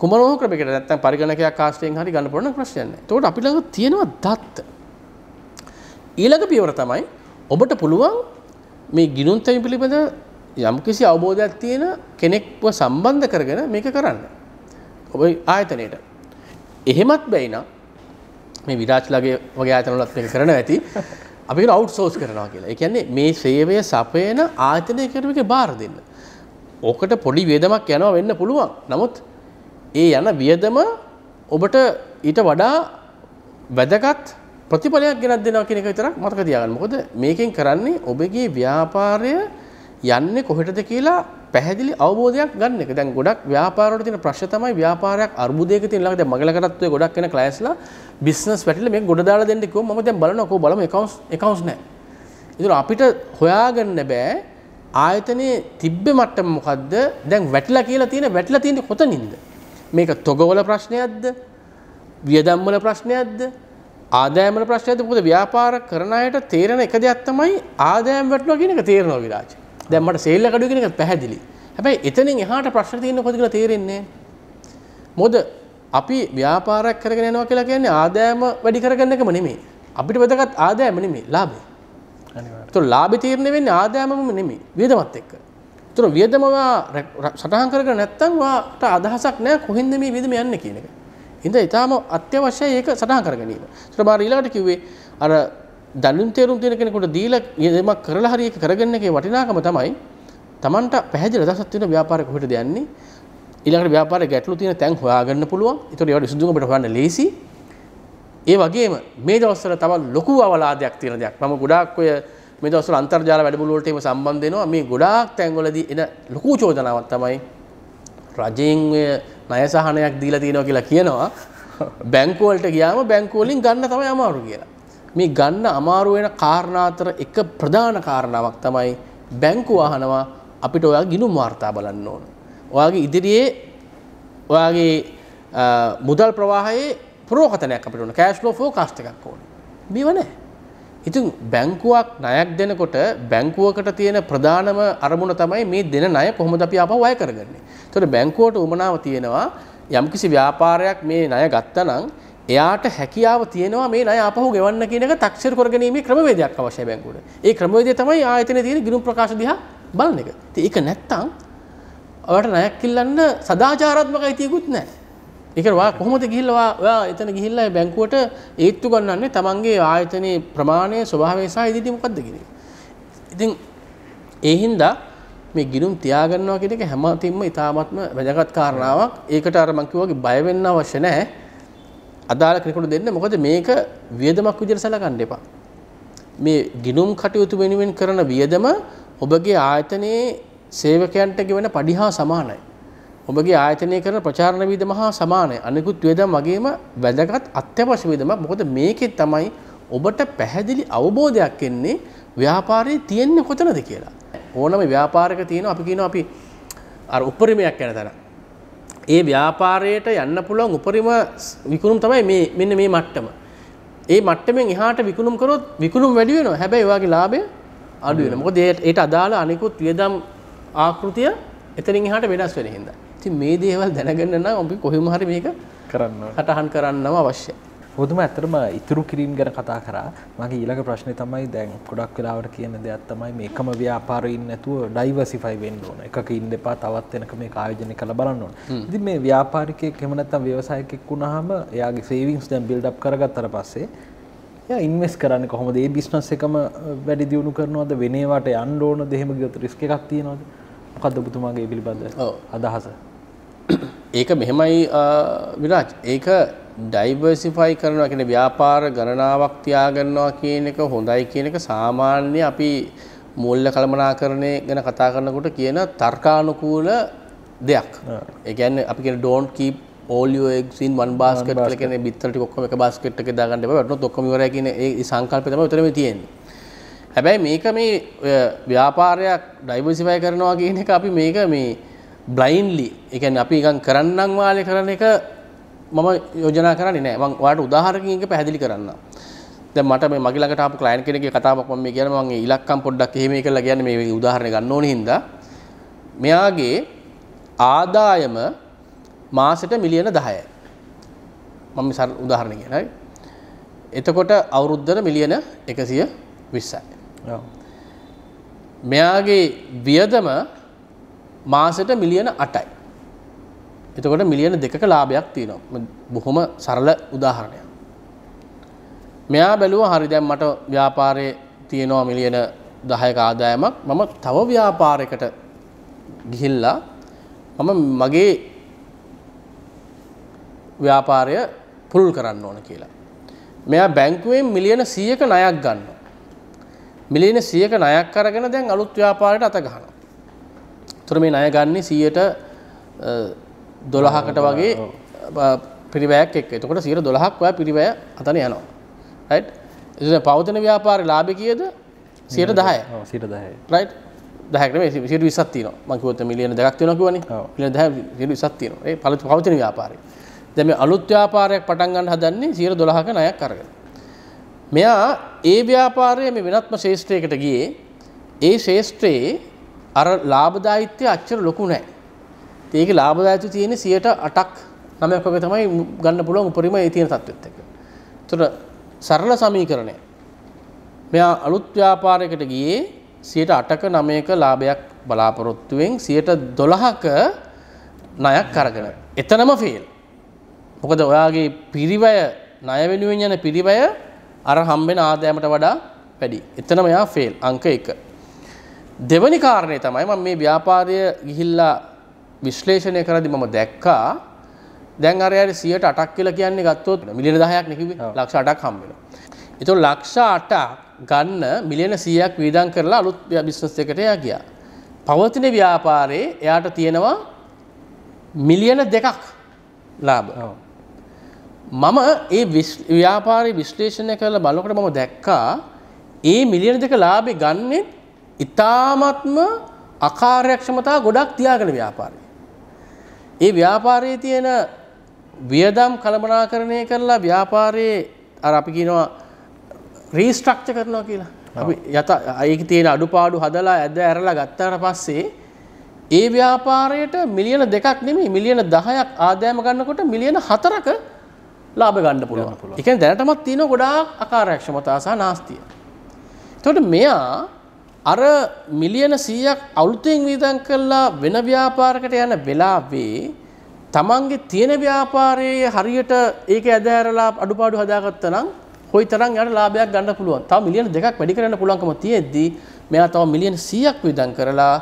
කුමන හෝ ක්‍රමයකට නැත්තම් පරිගණකයක් ආශ්‍රයෙන් හරි ගන්න පුළුවන් ප්‍රශ්නයක් නැහැ. ඒතකොට අපි ළඟ තියෙනවා දත්ත. ඊළඟ පියවර තමයි ඔබට පුළුවන් මේ ගිණුම් තැවීම පිළිබඳ යම්කිසි අවබෝධයක් තියෙන කෙනෙක්ව සම්බන්ධ කරගෙන මේක කරන්න. ඔබ ආයතනයේට. එහෙමත් බැයි නම් මේ විරාජ්ලගේ වගේ ආයතනවලත් මේක කරනවා ඇති. අපි කියන අවුට්සෝස් කරනවා කියලා. ඒ කියන්නේ මේ සේවය සපයන ආයතනය කෙරෙහිගේ බාර දෙන්න. ඕකට පොඩි වියදමක් යනවා වෙන්න පුළුවන්. නමුත් ඒ යන වියදම ඔබට ඊට වඩා වැදගත් ප්‍රතිඵලයක් ගෙනත් දෙනවා කියන එක විතරක් මතක තියාගන්න. මොකද මේකෙන් කරන්නේ ඔබගේ ව්‍යාපාරය යන්නේ කොහෙටද කියලා පැහැදිලි අවබෝධයක් ගන්න එක. දැන් ගොඩක් ව්‍යාපාරවල තියෙන ප්‍රශ්න තමයි ව්‍යාපාරයක් අර්බුදයක තියෙන ළඟ දැන් මගල කරත්වයේ ගොඩක් වෙන ක්ලයන්ට්ස්ලා බිස්නස් වැටිලා මේක ගොඩ දාලා දෙන්න කිව්වොත් මම දැන් බලනවා කොහොම බලමු accounts නැහැ. ඒතර අපිට හොයාගන්න බෑ ආයතනයේ තිබ්බ මට්ටම මොකද්ද? දැන් වැටිලා කියලා තියෙන වැටිලා තියෙන්නේ කොතනින්ද? මේක තොගවල ප්‍රශ්නයක්ද? වියදම් වල ප්‍රශ්නයක්ද? ආදායම් වල ප්‍රශ්නයක්ද? මොකද ව්‍යාපාර කරන අයට තේරෙන එක දෙයක් තමයි ආදායම් වැටෙනවා කියන එක තේරෙනවා විරාජ්. දැන් මට සේල් එක අඩු වෙන එක පැහැදිලි. හැබැයි එතනින් එහාට ප්‍රශ්න තියෙන්නේ කොහොමද කියලා තේරෙන්නේ නැහැ. මොකද අපි ව්‍යාපාරයක් කරගෙන යනවා කියලා කියන්නේ ආදායම වැඩි කරගන්න එකම නෙමෙයි. අපිට වැදගත් ආදායම නෙමෙයි, ලාභය. අනිවාර්යයෙන්. ඒතකොට ලාභය තීරණය වෙන්නේ ආදායමම නෙමෙයි, වියදමත් එක්ක. ඒතකොට වියදම සටහන් කරගෙන නැත්නම් වාට අදහසක් නැහැ කොහෙන්ද මේ වියදම යන්නේ කියන එක. ඉතින් ඊටාම අත්‍යවශ්‍යයි ඒක සටහන් කරගැනීම. ඒතකොට මම ඊළඟට කිව්වේ අර දනුන් තේරුම් තියෙන කෙනෙකුට දීලා යමක් කරලා හරි එක කරගන්න එකේ වටිනාකම තමයි Tamanට පැහැදිලි අදහසක් තියෙන ව්‍යාපාරේ කොහෙටද යන්නේ ඊළඟට ව්‍යාපාරේ ගැටලු තියෙන තැන් හොයාගන්න පුළුවන්. ඒතකොට ඒවට විසඳුම් අපිට හොයන්න ලේසි. ඒ වගේම මේ දවස්වල තව ලොකු අවලාදයක් තියෙන දෙයක්. මම ගොඩාක් ඔය මේ දවස්වල අන්තර්ජාල වැඩමුළු වලට එහෙම සම්බන්ධ වෙනවා. මේ ගොඩාක් තැන්වලදී එන ලොකු චෝදනාවක් තමයි රජයෙන් ඔය ණය සහනයක් දීලා තියෙනවා කියලා කියනවා. බැංකුව වලට ගියාම බැංකුව වලින් ගන්න තමයි අමාරු කියලා. මේ ගන්න අමාරු වෙන කාරණා අතර එක ප්‍රධාන කාරණාවක් තමයි බැංකුව අහනවා අපිට ඔයාගේ ගිණුම් වාර්තා බලන්න ඕන. ඔයාගේ ඉදිරියේ ඔයාගේ මුදල් ප්‍රවාහයේ ප්‍රවකතනයක් අපිට ඕන. කෑෂ් ෆ්ලෝ ෆෝකාස්ට් එකක් ඕන. මේව නැහැ. ඉතින් බැංකුවක් ණයක් දෙනකොට බැංකුවකට තියෙන ප්‍රධානම අරමුණ තමයි මේ දෙන ණය කොහොමද අපි ආපහු අය කරගන්නේ. ඒතකොට බැංකුවට උමනාව තියෙනවා යම්කිසි ව්‍යාපාරයක් මේ ණය ගත්තා නම් එයාට හැකියාව තියෙනවා මේ ණය ආපහු ගෙවන්න කියන එක තක්සේරු කරගැනීමේ ක්‍රමවේදයක් අවශ්‍යයි බැංකුවට. ඒ ක්‍රමවේදය තමයි ආයතනයේ තියෙන ගිණුම් ප්‍රකාශ දිහා බලන එක. ඉතින් ඒක නැත්තම් ඔයාලට ණයක් කිල්ලන්න සදාචාරාත්මක අයිතියකුත් නැහැ. ඒ කියන්නේ ඔයා කොහොමද ගිහිල්ලා ඔයා එතන ගිහිල්ලා බැංකුවට ඒත්තු ගන්නන්නේ තමන්ගේ ආයතනයේ ප්‍රමාණය ස්වභාවය සහ ඉදිරි මොකද්ද කියන එක. ඉතින් ඒ හින්දා මේ ගිණුම් තියාගන්නවා කියන එක හැමතිම්ම ඉතාමත්ම වැදගත් කාරණාවක්. ඒකට අර මම කිව්වා වගේ බය වෙන්න අවශ්‍ය නැහැ. අදාළ කෙනෙකුට දෙන්න. මොකද මේක වියදමක් විදිහට සැලකන්න එපා. මේ ගිණුම් කටයුතු වෙනුවෙන් කරන වියදම ඔබගේ ආයතනයේ සේවකයන්ට ගෙවන පඩි හා සමානයි. ඔබගේ ආයතනයේ කරන ප්‍රචාරණ වියදම හා සමානයි. අනිකුත් වියදම් වගේම වැදගත් අත්‍යවශ්‍ය වියදමක්. මොකද මේකේ තමයි ඔබට පැහැදිලි අවබෝධයක් එන්නේ ව්‍යාපාරයේ තියෙන්නේ කොතනද කියලා. ඕනම ව්‍යාපාරයක තියෙනවා අපි කියනවා අපි අර උපරිමයක් යන තරම්. ඒ ව්‍යාපාරයට යන්න පුළුවන් උපරිම විකුණුම් තමයි මේ මෙන්න මේ මට්ටම. ඒ මට්ටමෙන් එහාට විකුණුම් කරොත් විකුණුම් වැඩි වෙනවා. හැබැයි ඔයාගේ ලාභය අඩු වෙනවා. මොකද ඒට අදාළ අනිකුත් වියදම් ආකෘතිය එතනින් එහාට වෙනස් වෙන හින්දා. ඉතින් මේ දේවල් දැනගන්න නම් අපි කොහොම හරි මේක කරන්න ඕන. සටහන් කරන්නම අවශ්‍යයි. ඔබතුමා ඇත්තටම ඉතුරු කිරීම ගැන කතා කරා. මගේ ඊළඟ ප්‍රශ්නේ තමයි දැන් ගොඩක් වෙලාවට කියන දෙයක් තමයි මේකම ව්‍යාපාරයෙන් නැතුව ඩයිවර්සිෆයි වෙන්න ඕන. එකක ඉන්න එපා, තවත් වෙනක මේක ආයෝජනය කරලා බලන්න ඕන. ඉතින් මේ ව්‍යාපාරිකයෙක් එහෙම නැත්නම් ව්‍යවසායකයෙක් වුණාම එයාගේ සේවිංස් දැන් බිල්ඩ් අප් කරගත්තාට පස්සේ එයා ඉන්වෙස්ට් කරන්නේ කොහොමද? ඒ බිස්නස් එකම වැඩි දියුණු කරනවද? වෙන ඒවාට යන්න ඕනද? එහෙම ගියොත් රිස්ක් එකක් තියෙනවද? මොකද්ද ඔබතුමාගේ පිළිබඳ අදහස? ඒක මෙහෙමයි විරාජ්. ඒක ඩයිවර්සිෆයි කරනවා කියන්නේ ව්‍යාපාර ගණනාවක් තියාගන්නවා කියන එක හොඳයි කියන එක සාමාන්‍ය අපි මූල්‍ය කළමනාකරණය ගැන කතා කරනකොට කියන තර්කානුකූල දෙයක්. ඒ කියන්නේ අපි කියන don't keep all your eggs in one basket කියලා කියන්නේ බිත්තර ටික ඔක්කොම එක basket එකේ දාගන්න එපා. වැටුනොත් ඔක්කොම ඉවරයි කියන ඒ සංකල්පය තමයි උතන මේ තියෙන්නේ. හැබැයි මේක මේ ව්‍යාපාරයක් ඩයිවර්සිෆයි කරනවා කියන එක අපි මේක මේ blindly ඒ කියන්නේ අපි නිකන් කරන්නම් වාලේ කරන එක මම යෝජනා කරන්නේ නැහැ. මම ඔයාලට උදාහරණකින් එක පැහැදිලි කරන්නම්. දැන් මට මේ මගේ ළඟට ආපු ක්ලයන්ට් කෙනෙක්ගේ කතාවක් මම මේ කියන්නේ මම ඒ ඉලක්කම් පොඩ්ඩක් එහෙම එකලා කියන්නේ මේ උදාහරණය ගන්න ඕනේ හින්දා මෙයාගේ ආදායම මාසෙට මිලියන 10යි. මම උදාහරණ කියන හරි. එතකොට අවුරුද්දට මිලියන 120යි. ඔව්. මෙයාගේ වියදම මාසෙට මිලියන 8යි. එතකොට මිලියන 2ක ලාභයක් තියෙනවා. බොහොම සරල උදාහරණයක්. මෙයා බැලුවා හරි දැන් මට ව්‍යාපාරයේ තියෙනවා මිලියන 10ක ආදායමක් මම තව ව්‍යාපාරයකට ගිහිල්ලා මම මගේ ව්‍යාපාරය පුරුල් කරන්න ඕන කියලා. මෙයා බැංකුවෙන් මිලියන 100ක ණයක් ගන්නවා. මිලියන 100ක ණයක් අරගෙන දැන් අලුත් ව්‍යාපාරයකට අත ගහනවා. ඒතර මේ ණය ගන්නේ 100%ට 12කට වගේ පිරිවැයක් එක්ක. එතකොට 112ක් ඔය පිරිවැය අතන යනවා. රයිට්. එතන පවතින ව්‍යාපාරේ ලාභය කීයද? 10%. ඔව් 10%. රයිට්. 10කට මේ 20ක් තියෙනවා. මම කිව්වොත් මිලියන 2ක් තියෙනවා කිව්වනේ. මිලියන 10 20ක් තියෙනවා. ඒ පවතින ව්‍යාපාරේ. දැන් මේ අලුත් ව්‍යාපාරයක් පටන් ගන්න හදන්නේ 112ක ණයක් අරගෙන. මෙයා ඒ ව්‍යාපාරයේ මේ වෙනත්ම ශේෂ්ත්‍රයකට ගියේ. ඒ ශේෂ්ත්‍රයේ අර ලාභදායිත්වය අච්චර ලොකු නැහැ. ඒකේ ලාභදායිත්වය තියෙන්නේ 8ක් 9ක් වගේ තමයි ගන්න පුළුවන් උපරිම ඒ තියෙන තත්ත්වෙත් එක්ක. ඒතර සරල සමීකරණය. මෙයා අලුත් ව්‍යාපාරයකට ගියේ 8ක 9ක ලාභයක් බලාපොරොත්තුෙන් 12ක ණයක් අරගෙන. එතනම ෆේල්. මොකද ඔයාගේ පිරිවැය ණය වෙනුවෙන් යන පිරිවැය අර හම්බෙන ආදායමට වඩා වැඩි. එතනම එයා ෆේල් අංක 1. දෙවෙනි කාරණේ තමයි මම මේ ව්‍යාපාරය ගිහිල්ලා විශ්ලේෂණය කරද්දී මම දැක්කා දැන් අර යාට 8ක් කියලා කියන්නේ ගත්තොත් මිලියන 10ක් නේ කිව්වේ. ලක්ෂ 8ක් හම්බ වෙනවා. ඒතකොට ලක්ෂ 8ක් ගන්න මිලියන 100ක් වේදම් කරලා අලුත් බිස්නස් එකකට එයා ගියා. පවතින ව්‍යාපාරේ එයාට තියෙනවා මිලියන 2ක් ලාභ. මම ඒ ව්‍යාපාරය විශ්ලේෂණය කරලා බලනකොට මම දැක්කා ඒ මිලියන 2ක ලාභේ ගන්නෙ ඉතාමත්ම අකාර්යක්ෂමතා ගොඩක් තියාගෙන ව්‍යාපාරේ. ඒ ව්‍යාපාරයේ තියෙන වියදම් කළමනාකරණය කරලා ව්‍යාපාරයේ අර අපි කියනවා රීස්ට්‍රක්චර් කරනවා කියලා. අපි යත ඒකේ තියෙන අඩුපාඩු හදලා ඇද ඇරලා ගත්තාට පස්සේ ඒ ව්‍යාපාරයට මිලියන 2ක් නෙමෙයි මිලියන 10ක් ආදායම ගන්නකොට මිලියන 4ක ලාභ ගන්න පුළුවන්. ඒ කියන්නේ දැනටමත් තියෙන ගොඩාක් අකාර්යක්ෂමතා සහ නාස්තිය. එතකොට මෙයා අර මිලියන 100ක් අලුතෙන් වේදම් කළා වෙන ව්‍යාපාරයකට යන වෙලාවේ තමන්ගේ තියෙන ව්‍යාපාරයේ හරියට ඒක ඇදහැරලා අඩුපාඩු හදාගත්තා නම් කොයිතරම් යාට ලාභයක් ගන්න පුළුවන්. තව මිලියන 2ක් වැඩි කරන්න පුළුවන්කම තියෙද්දී මෙයා තව මිලියන 100ක් වේදම් කරලා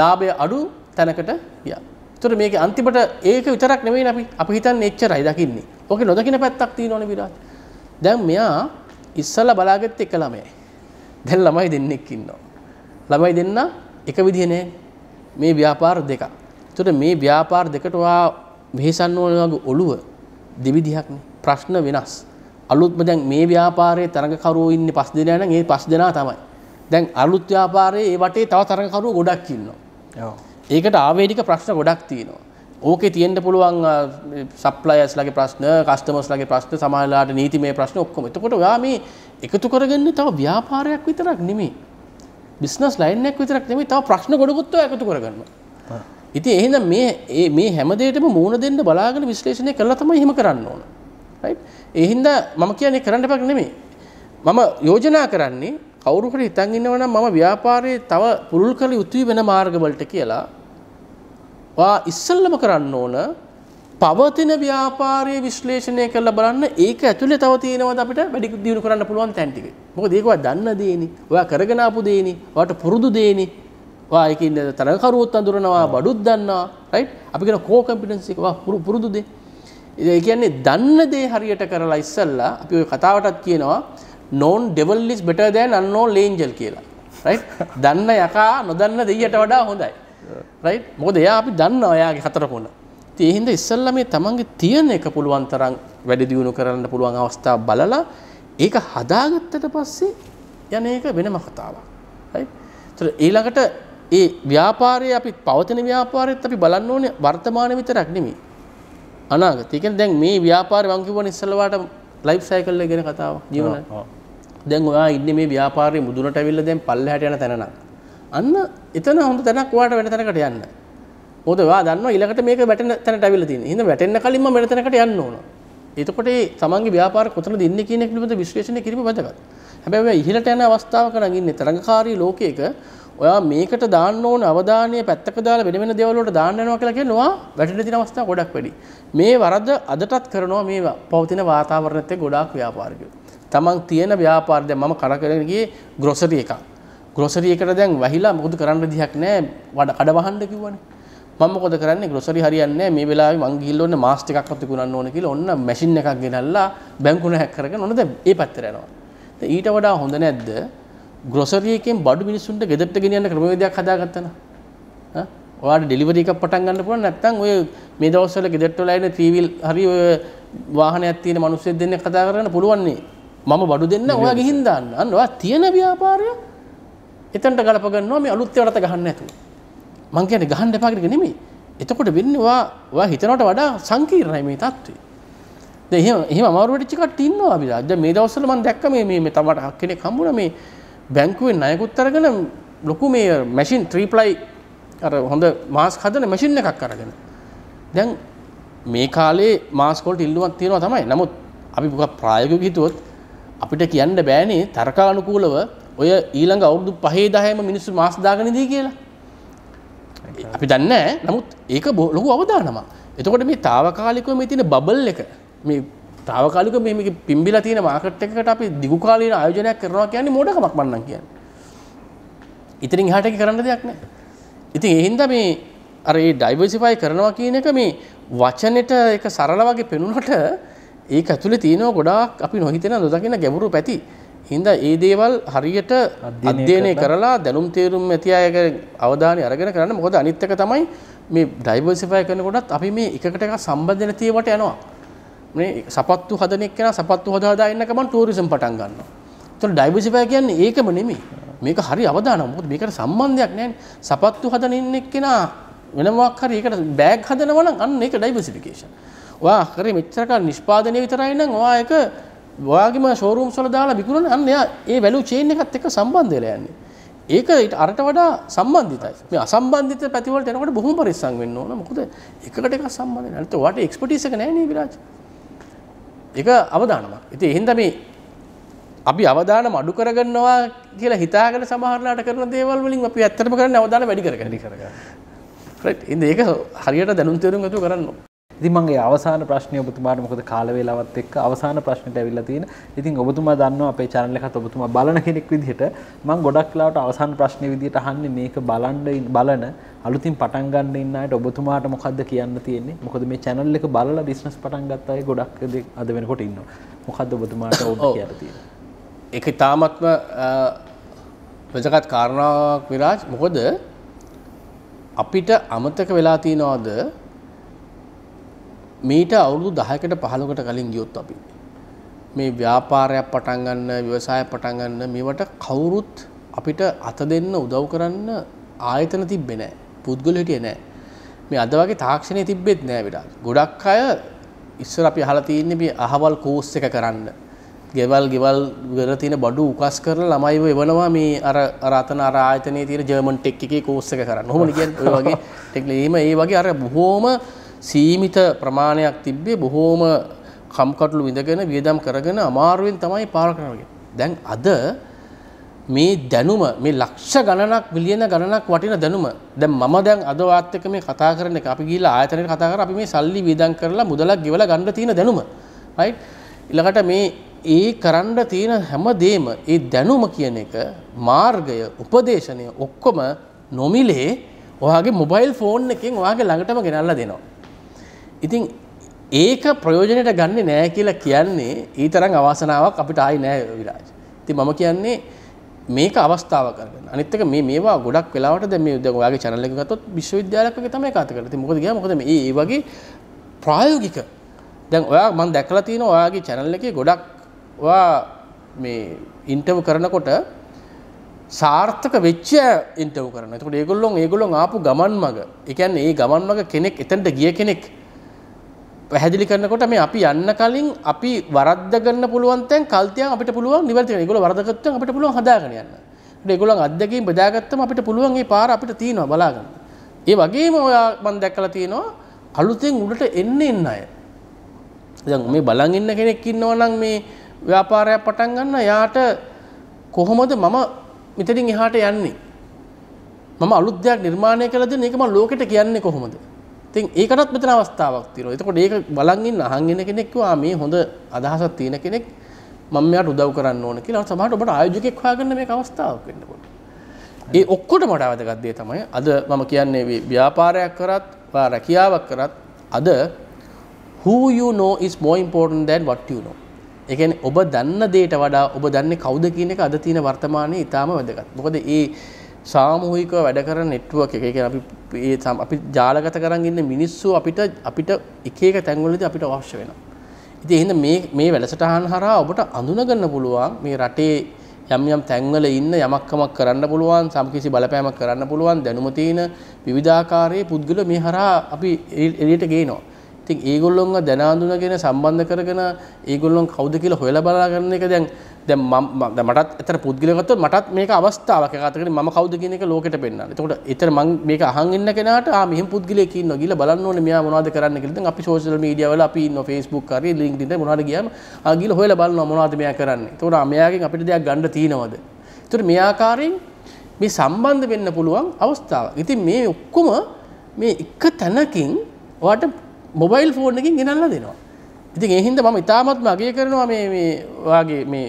ලාභය අඩු තැනකට ගියා. ඒතර මේකේ අන්තිමට ඒක විතරක් නෙමෙයි අපි හිතන්නේ එච්චරයි දකින්නේ. ඕකේ නොදකින පැත්තක් තියෙනවනේ විරාජ්. දැන් මෙයා ඉස්සලා බලාගත්ත එක ළමයි. දැන් ළමයි දෙන්නෙක් ඉන්නවා. ළමයි දෙන්න එක විදිහ නෑ. මේ ව්‍යාපාර දෙක. ඒතර මේ ව්‍යාපාර දෙකට වා මෙහෙසන්න ඕන වගේ ඔළුව දෙවිදිහක් නේ. ප්‍රශ්න වෙනස්. අලුත්ම දැන් මේ ව්‍යාපාරයේ තරඟකරුවෝ ඉන්නේ 5 දෙනා නම් ඒ 5 දෙනා තමයි. දැන් අලුත් ව්‍යාපාරයේ ඒ වටේ තව තරඟකරුවෝ ගොඩක් ඉන්නවා. ඔව්. ඒකට ආවේනික ප්‍රශ්න ගොඩක් තියෙනවා. ඕකේ තියෙන්න පුළුවන් සප්ලයර්ස්ලාගේ ප්‍රශ්න, කස්ටමර්ස්ලාගේ ප්‍රශ්න, සමාජලාට නීතිමය ප්‍රශ්න ඔක්කොම. එතකොට ඔයා මේ එකතු කරගන්නේ තව ව්‍යාපාරයක් විතරක් නෙමෙයි. බිස්නස් ලයින් එකක් විතරක් නෙමෙයි තව ප්‍රශ්න ගොඩකුත් ඔයා එකතු කරගන්නවා. ඉතින් එහෙනම් මේ හැම දෙයකටම මූණ දෙන්න බලාගෙන විශ්ලේෂණය කළා තමයි එහෙම කරන්න ඕන. රයිට්? ඒ හින්දා මම කියන්නේ කරන්න එපක් නෙමෙයි. මම යෝජනා කරන්නේ කවුරු හරි හිතන් ඉන්නවා නම් මම ව්‍යාපාරයේ තව පුරුල් කළ යුතු වෙන මාර්ගවලට කියලා ඔයා ඉස්සෙල්ලම කරන්න ඕන පවතින ව්‍යාපාරයේ විශ්ලේෂණය කරලා බලන්න ඒක ඇතුලේ තව තියෙනවද අපිට වැඩි දියුණු කරන්න පුළුවන් තැන් ටික. මොකද ඒක ඔයා දන්න දේනේ. ඔයා කරගෙන ආපු දේනේ. ඔයාට පුරුදු දේනේ. ඔයා ඒකේ ඉන්න තරඟකරුවොත් අඳුරනවා, බඩුත් දන්නවා. රයිට්? අපි කියන කෝ කම්පිටන්සි එක ඔයා පුරුදු දේ. ඒ කියන්නේ දන්න දේ හරියට කරලා ඉස්සෙල්ලා අපි ওই කතාවටත් කියනවා known devil is better than unknown angel කියලා. right? දන්න යකා නොදන්න දෙයියට වඩා හොඳයි. right? මොකද එයා අපි දන්නවා එයාගේ හතර පොළ. ඉතින් ඒ හින්දා ඉස්සල්ලා මේ තමන්ගේ තියෙන එක පුළුවන් තරම් වැඩි දියුණු කරන්න පුළුවන් අවස්ථා බලලා ඒක හදාගත්තට පස්සේ යන එක වෙනම කතාවක්. right? ඒතර ඊළඟට ඒ ව්‍යාපාරයේ අපි පවතින ව්‍යාපාරෙත් අපි බලන්න ඕනේ වර්තමාන විතරක් නෙමෙයි. අනාගතය. ඒ කියන්නේ දැන් මේ ව්‍යාපාරේ මං කිව්වනේ ඉස්සල්ලා වාට ලයිෆ් සයිකල් එක ගැන කතාවක් ජීවනයේ. දැන් ඔයා ඉන්නේ මේ ව්‍යාපාරයේ මුදුනට ඇවිල්ලා දැන් පල්ලෙහාට යන තැන නම් අන්න එතන හොඳ තැනක් ඔයාට වෙන තැනකට යන්න. මොකද ඔයා දන්නවා ඊළඟට මේක වැටෙන තැනට ඇවිල්ලා තියෙනවා. එහෙනම් වැටෙන්න කලින් මම වෙන තැනකට යන්න ඕන. එතකොට ඒ තමන්ගේ ව්‍යාපාර කොතනද ඉන්නේ කියන එක පිළිබඳ විශ්ලේෂණය කිරීම වැදගත්. හැබැයි ඔයා ඉහළට යන අවස්ථාවක නම් ඉන්නේ තරඟකාරී ලෝකයක ඔයා මේකට දාන්න ඕන අවධානය පැත්තක දාලා වෙන වෙන දේවල් වලට දාන්න යනවා කියලා කියනවා වැටෙන්න තියෙන අවස්ථා ගොඩක් වැඩි. මේ වරද අදටත් කරනවා මේ පවතින වාතාවරණයත් එක්ක ගොඩාක් ව්‍යාපාරිකයෝ. තමන් තියෙන ව්‍යාපාර දැන් මම කරගෙන ගියේ ග්‍රොසරි එකක්. ග්‍රොසරි එකට දැන් වහිලා මොකද කරන්න දෙයක් නැහැ කඩ වහන්න කිව්වනේ. මම මොකද කරන්නේ ග්‍රොසරි හරියන්නේ නැහැ මේ වෙලාවේ මං ගිහිල්ලා ඔන්න මාස් ටිකක්වත් විකුණන්න ඕනේ කියලා ඔන්න මැෂින් එකක් ගෙනල්ලා බැංකුව හැක් කරගෙන ඔන්න දැන් ඒ පැත්තට යනවා. දැන් ඊට වඩා හොඳ නැද්ද ग्रोसरी එකෙන් බඩු මිනිසුන්ට ගෙදරට ගෙනියන්න ක්‍රමවේදයක් හදාගත්තා නා. හා ඔයාලා ඩෙලිවරි එකක් පටන් ගන්න පුළුවන් නැත්නම් ඔය මේ දවස්වල ගෙදරට වල ඉන්න 3 wheel හරි ඔය වාහනයක් තියෙන මිනිස්සු දෙන්නෙක් කතා කරගෙන පුළුවන් නේ. මම බඩු දෙන්න ඔයා ගිහින් දාන්න. අන්න ඔයා තියෙන ව්‍යාපාරය එතනට ගලප ගන්නවා මේ අලුත් ඒවාට ගහන්න නැතුව. මං කියන්නේ ගහන්න එපා කියන එක නෙමෙයි. එතකොට වෙන්නේ ඔයා හිතනවට වඩා සංකීර්ණයි මේ තත්ත්වය. දැන් එහෙම අමාරු වෙච්ච කට්ටිය ඉන්නවා අපි. දැන් මේ දවස්වල මම දැක්ක මේ තමයි කෙනෙක් හම්බුණා මේ बैंकुवे नायकुत तरगन लोकु में मशीन ट्रीप्लाई अरे हम मास्क हदने मशीन ने करगन දැන් මේ කාලේ මාස්ක් වලට ඉල්ලුමක් තියෙනවා තමයි. නමුත් අපි ප්‍රායෝගිකව හිතුවොත් අපිට කියන්න බෑනේ තර්කානුකූලව ඔය ඊළඟ අවුරුදු 5 10ම මිනිස්සු මාස්ක් දාගෙන ඉදී කියලා. අපි දන්නේ නැහැ. නමුත් ඒක ලොකු අවදානමක්. එතකොට මේ తాවකාලිකව මේ තියෙන බබල් එක මේ තාවකාලික මේ පිම්බිලා තියෙන මාකට් එකකට අපි දිගු කාලීන ආයෝජනයක් කරනවා කියන්නේ මොඩකමක් මන්නම් කියන්නේ. ඉතින් එහාට එක කරන්න දෙයක් නැහැ. ඉතින් ඒ හින්දා මේ අර මේ ඩයිවර්සිෆයි කරනවා කියන එක මේ වචනෙට ඒක සරල වගේ පෙනුනට ඒක ඇතුලේ තියෙනවා ගොඩාක් අපි නොහිතන නොදකින ගැඹුරු පැති. හින්දා මේ දේවල් හරියට අධ්‍යයනය කරලා දැනුම් තීරුම් ඇති අය අවධානය අරගෙන කරන්න. මොකද අනිත් එක තමයි මේ ඩයිවර්සිෆයි කරනකොටත් අපි මේ එකකට එකක් සම්බන්ධන තියෙවට යනවා. මේ සපත්තු හදන එක්කන සපත්තු හදා ඉන්නක මම ටුවරිසම් පටන් ගන්නවා. ඒතකොට ඩයිවර්සිෆයි කියන්නේ ඒකම නෙමෙයි. මේක හරි අවදානම. මොකද මේකට සම්බන්ධයක් නැහැ. සපත්තු හදන ඉන්නෙක්කන වෙනමක් හරි ඒකට බෑග් හදනවා නම් අන්න ඒක ඩයිවර්සිෆිකේෂන්. ඔයා කරේ මෙච්චර කාල නිෂ්පාදනයේ විතරයි නම් ඔයා ඒක ඔයාගේම ෂෝරූම්ස් වල දාලා විකුණන අන්න එයා ඒ වැලියු චේන් එකත් එක්ක සම්බන්ධ වෙලා යන්නේ. ඒක අරට වඩා සම්බන්ධිතයි. මේ අසම්බන්ධිත පැති වලට එනකොට බොහොම පරිස්සම් වෙන්න ඕන. මොකද එකකට එකක් සම්බන්ධ නැහැ. නැත්නම් ඔයාට එක්ස්පර්ටිස් එක නැහැ නේ විරාජ්. ඒක අවදානමක්. ඉතින් එහෙනම් මේ අපි අවදානම අඩු කරගන්නවා කියලා හිතාගෙන සමහරලාට කරන දේවල් වලින් අපි ඇත්තටම කරන්නේ අවදාන වැඩි කරගන්න. රයිට්. ඉතින් ඒක හරියට දැනුම් තේරුම් ගන්න කරන්න. ඉතින් මගේ අවසාන ප්‍රශ්නේ ඔබතුමාට මොකද කාල වේලාවත් එක්ක අවසාන ප්‍රශ්නෙට ඇවිල්ලා තියෙන. ඉතින් ඔබතුමා දන්නවා අපේ channel එකත් ඔබතුමා බලන කෙනෙක් විදිහට මම ගොඩක් වෙලාවට අවසාන ප්‍රශ්නේ විදිහට අහන්නේ මේක බලන අලුතින් පටන් ගන්න ඉන්න අයට ඔබතුමාට මොකද්ද කියන්න තියෙන්නේ? මොකද මේ channel එක බලලා business පටන් ගත්ත අය ගොඩක් අද වෙනකොට ඉන්නවා. මොකද්ද ඔබතුමාට ඕන කියන්න තියෙන්නේ? ඒක තාමත්ම ප්‍රජාගත කාරණාවක් විරාජ්. මොකද අපිට අමතක වෙලා තියනවාද මීට අවුරුදු 10කට 15කට කලින් ගියොත් අපි මේ ව්‍යාපාරයක් පටන් ගන්න, ව්‍යවසායයක් පටන් ගන්න මේවට කවුරුත් අපිට අත දෙන්න උදව් කරන්න ආයතන තිබ්බේ නැහැ. පුද්ගලයෝ හිටියේ නැහැ. මේ අද වගේ තාක්ෂණයේ තිබ්බෙත් නැහැ විතරයි. ගොඩක් අය ඉස්සර අපි අහලා තියෙන්නේ මේ අහවල් කෝස් එක කරන්න. ගෙවල් වල තියෙන බඩු උකස් කරලා ළමයිව එවනවා මේ අර අතන අර ආයතනයේ තියෙන ජර්මන් ටෙක් එකේ කෝස් එක කරන්න. ඔහොමනේ කියන්නේ. ඔය වගේ ටෙක්නොලොජි ඒ වගේ අර බොහොම සීමිත ප්‍රමාණයක් තිබ්බේ බොහෝම කම්කටොළු විඳගෙන වියදම් කරගෙන අමාරුවෙන් තමයි පාර කරන්නේ. දැන් අද මේ දැනුම මේ ලක්ෂ ගණනක් මිලියන ගණනක් වටින දැනුම දැන් මම දැන් අද වාත් එක මේ කතා කරන එක අපි ගිහිල්ලා ආයතනයට කතා කරා අපි මේ සල්ලි වියදම් කරලා මුදලක් ගෙවලා ගන්න තියෙන දැනුම. රයිට්. ඊළඟට මේ කරන්න තියෙන හැමදේම ඒ දැනුම කියන එක මාර්ගය උපදේශනය ඔක්කොම නොමිලේ ඔයාගේ මොබයිල් ෆෝන් එකෙන් ඔයාගේ ළඟටම ගෙනල්ලා දෙනවා. ඉතින් ඒක ප්‍රයෝජනයට ගන්නෙ නෑ කියලා කියන්නේ ඊතරම් අවාසනාවක් අපිට ආයි නෑ විරාජ්. ඉතින් මම කියන්නේ මේක අවස්ථාව කරගෙන. අනිත් එක මේවා ගොඩක් වෙලාවට දැන් මේ දැන් ඔයාගේ channel එක ගත්තොත් විශ්වවිද්‍යාලයක් වගේ තමයි කතා කරන්නේ. ඉතින් මොකද ගියා මොකද මේ ඒ වගේ ප්‍රායෝගික දැන් ඔයා මම දැකලා තියෙනවා ඔයාගේ channel එකේ ගොඩක් ඔයා මේ ඉන්ටර්වයුව කරනකොට සාර්ථක වෙච්ච ඉන්ටර්වයුව කරනවා. ඒකට ඒගොල්ලෝ ආපු ගමන් මග. ඒ කියන්නේ මේ ගමන් මග කෙනෙක් එතනට ගිය කෙනෙක් පැහැදිලි කරනකොට මේ අපි යන්න කලින් අපි වරද්ද ගන්න පුළුවන් තැන් කල්තියන් අපිට පුළුවන් නිවැරදි කරන්න. ඒගොල්ලෝ වරදගත්තම අපිට පුළුවන් හදාගෙන යන්න. ඒකට ඒගොල්ලන් අද්දගීම් බෙදාගත්තම අපිට පුළුවන් මේ පාර අපිට තියෙනවා බලාගන්න. ඒ වගේම ඔයා මම දැක්කලා තියෙනවා අලුතෙන් උඩට එන්න අය. දැන් මේ බලන් ඉන්න කෙනෙක් ඉන්නවා නම් මේ ව්‍යාපාරයක් පටන් ගන්න යාට කොහොමද මම මෙතනින් එහාට යන්නේ? මම අලුත් දෙයක් නිර්මාණය කළද මේක මම ලෝකෙට කියන්නේ කොහොමද? ඉතින් ඒකටත් මෙතන අවස්ථාවක් තියෙනවා. එතකොට ඒක බලන් ඉන්න අහන් ඉන්න කෙනෙක් කිව්වා මේ හොඳ අදහසක් තියෙන කෙනෙක් මම මෙයාට උදව් කරන්න ඕන කියලා. සමහරවිට ඔබට ආයෝජකෙක් හොයාගන්න මේක අවස්ථාවක් වෙන්න පුළුවන්. ඒ ඔක්කොටම වඩා වැදගත් දේ තමයි අද මම කියන්නේ ව්‍යාපාරයක් කරත් වා රැකියාවක් කරත් අද who you know is more important than what you know. ඒ කියන්නේ ඔබ දන්න දෙයට වඩා ඔබ දන්නේ කවුද කියන එක අද තියෙන වර්තමානයේ ඊටාම වැදගත්. මොකද මේ සාමූහිකව වැඩ කරන network එක. ඒ කියන්නේ අපි ජාලගත කරන් ඉන්න මිනිස්සු අපිට එක එක තැන්වලදී අපිට අවශ්‍ය වෙනවා. ඉතින් එහෙනම් මේ වැඩසටහන හරහා ඔබට අඳුනගන්න පුළුවන් මේ රටේ යම් යම් තැන්වල ඉන්න යමක්කමක් කරන්න පුළුවන් සම්කිසි බලපෑමක් කරන්න පුළුවන් දැනුම තියෙන විවිධාකාරයේ පුද්ගලයෝ මේ හරහා අපි එළියට ගේනවා. ඉතින් ඒගොල්ලොන්ව දැන අඳුනගෙන සම්බන්ධ කරගෙන ඒගොල්ලොන් කවුද කියලා හොයලා බලා ගන්න එක දැන් මටත් ඇතර පුද්ගලයෝ ගත්තොත් මටත් මේක අවස්ථාවක් එකකට කරගෙන මම කවුද කියන එක ලෝකෙට පෙන්නන්න. එතකොට ඒතර මම මේක අහන් ඉන්න කෙනාට මෙහෙම පුද්ගලයෙක් ඉන්නවා කියලා බලන්න ඕනේ මෙයා මොනවද කරන්න කියලා. දැන් අපි සෝෂල් මීඩියා වල අපි ඉන්නවා Facebook හරි LinkedIn හරි මොනවාට ගියාම ගිහලා හොයලා බලනවා මොනවද මෙයා කරන්නේ. එතකොට මෙයාගෙන් අපිට දෙයක් ගන්න තියෙනවද? එතකොට මේ ආකාරයෙන් මේ සම්බන්ධ වෙන්න පුළුවන් අවස්ථාවක්. ඉතින් මේ ඔක්කොම මේ එක තැනකින් ඔයාට මොබයිල් ෆෝන් එකකින් ගෙනල්ලා දෙනවා. ඉතින් ඒ හින්දා මම ඉතාමත්ම අගය කරනවා මේ වාගේ මේ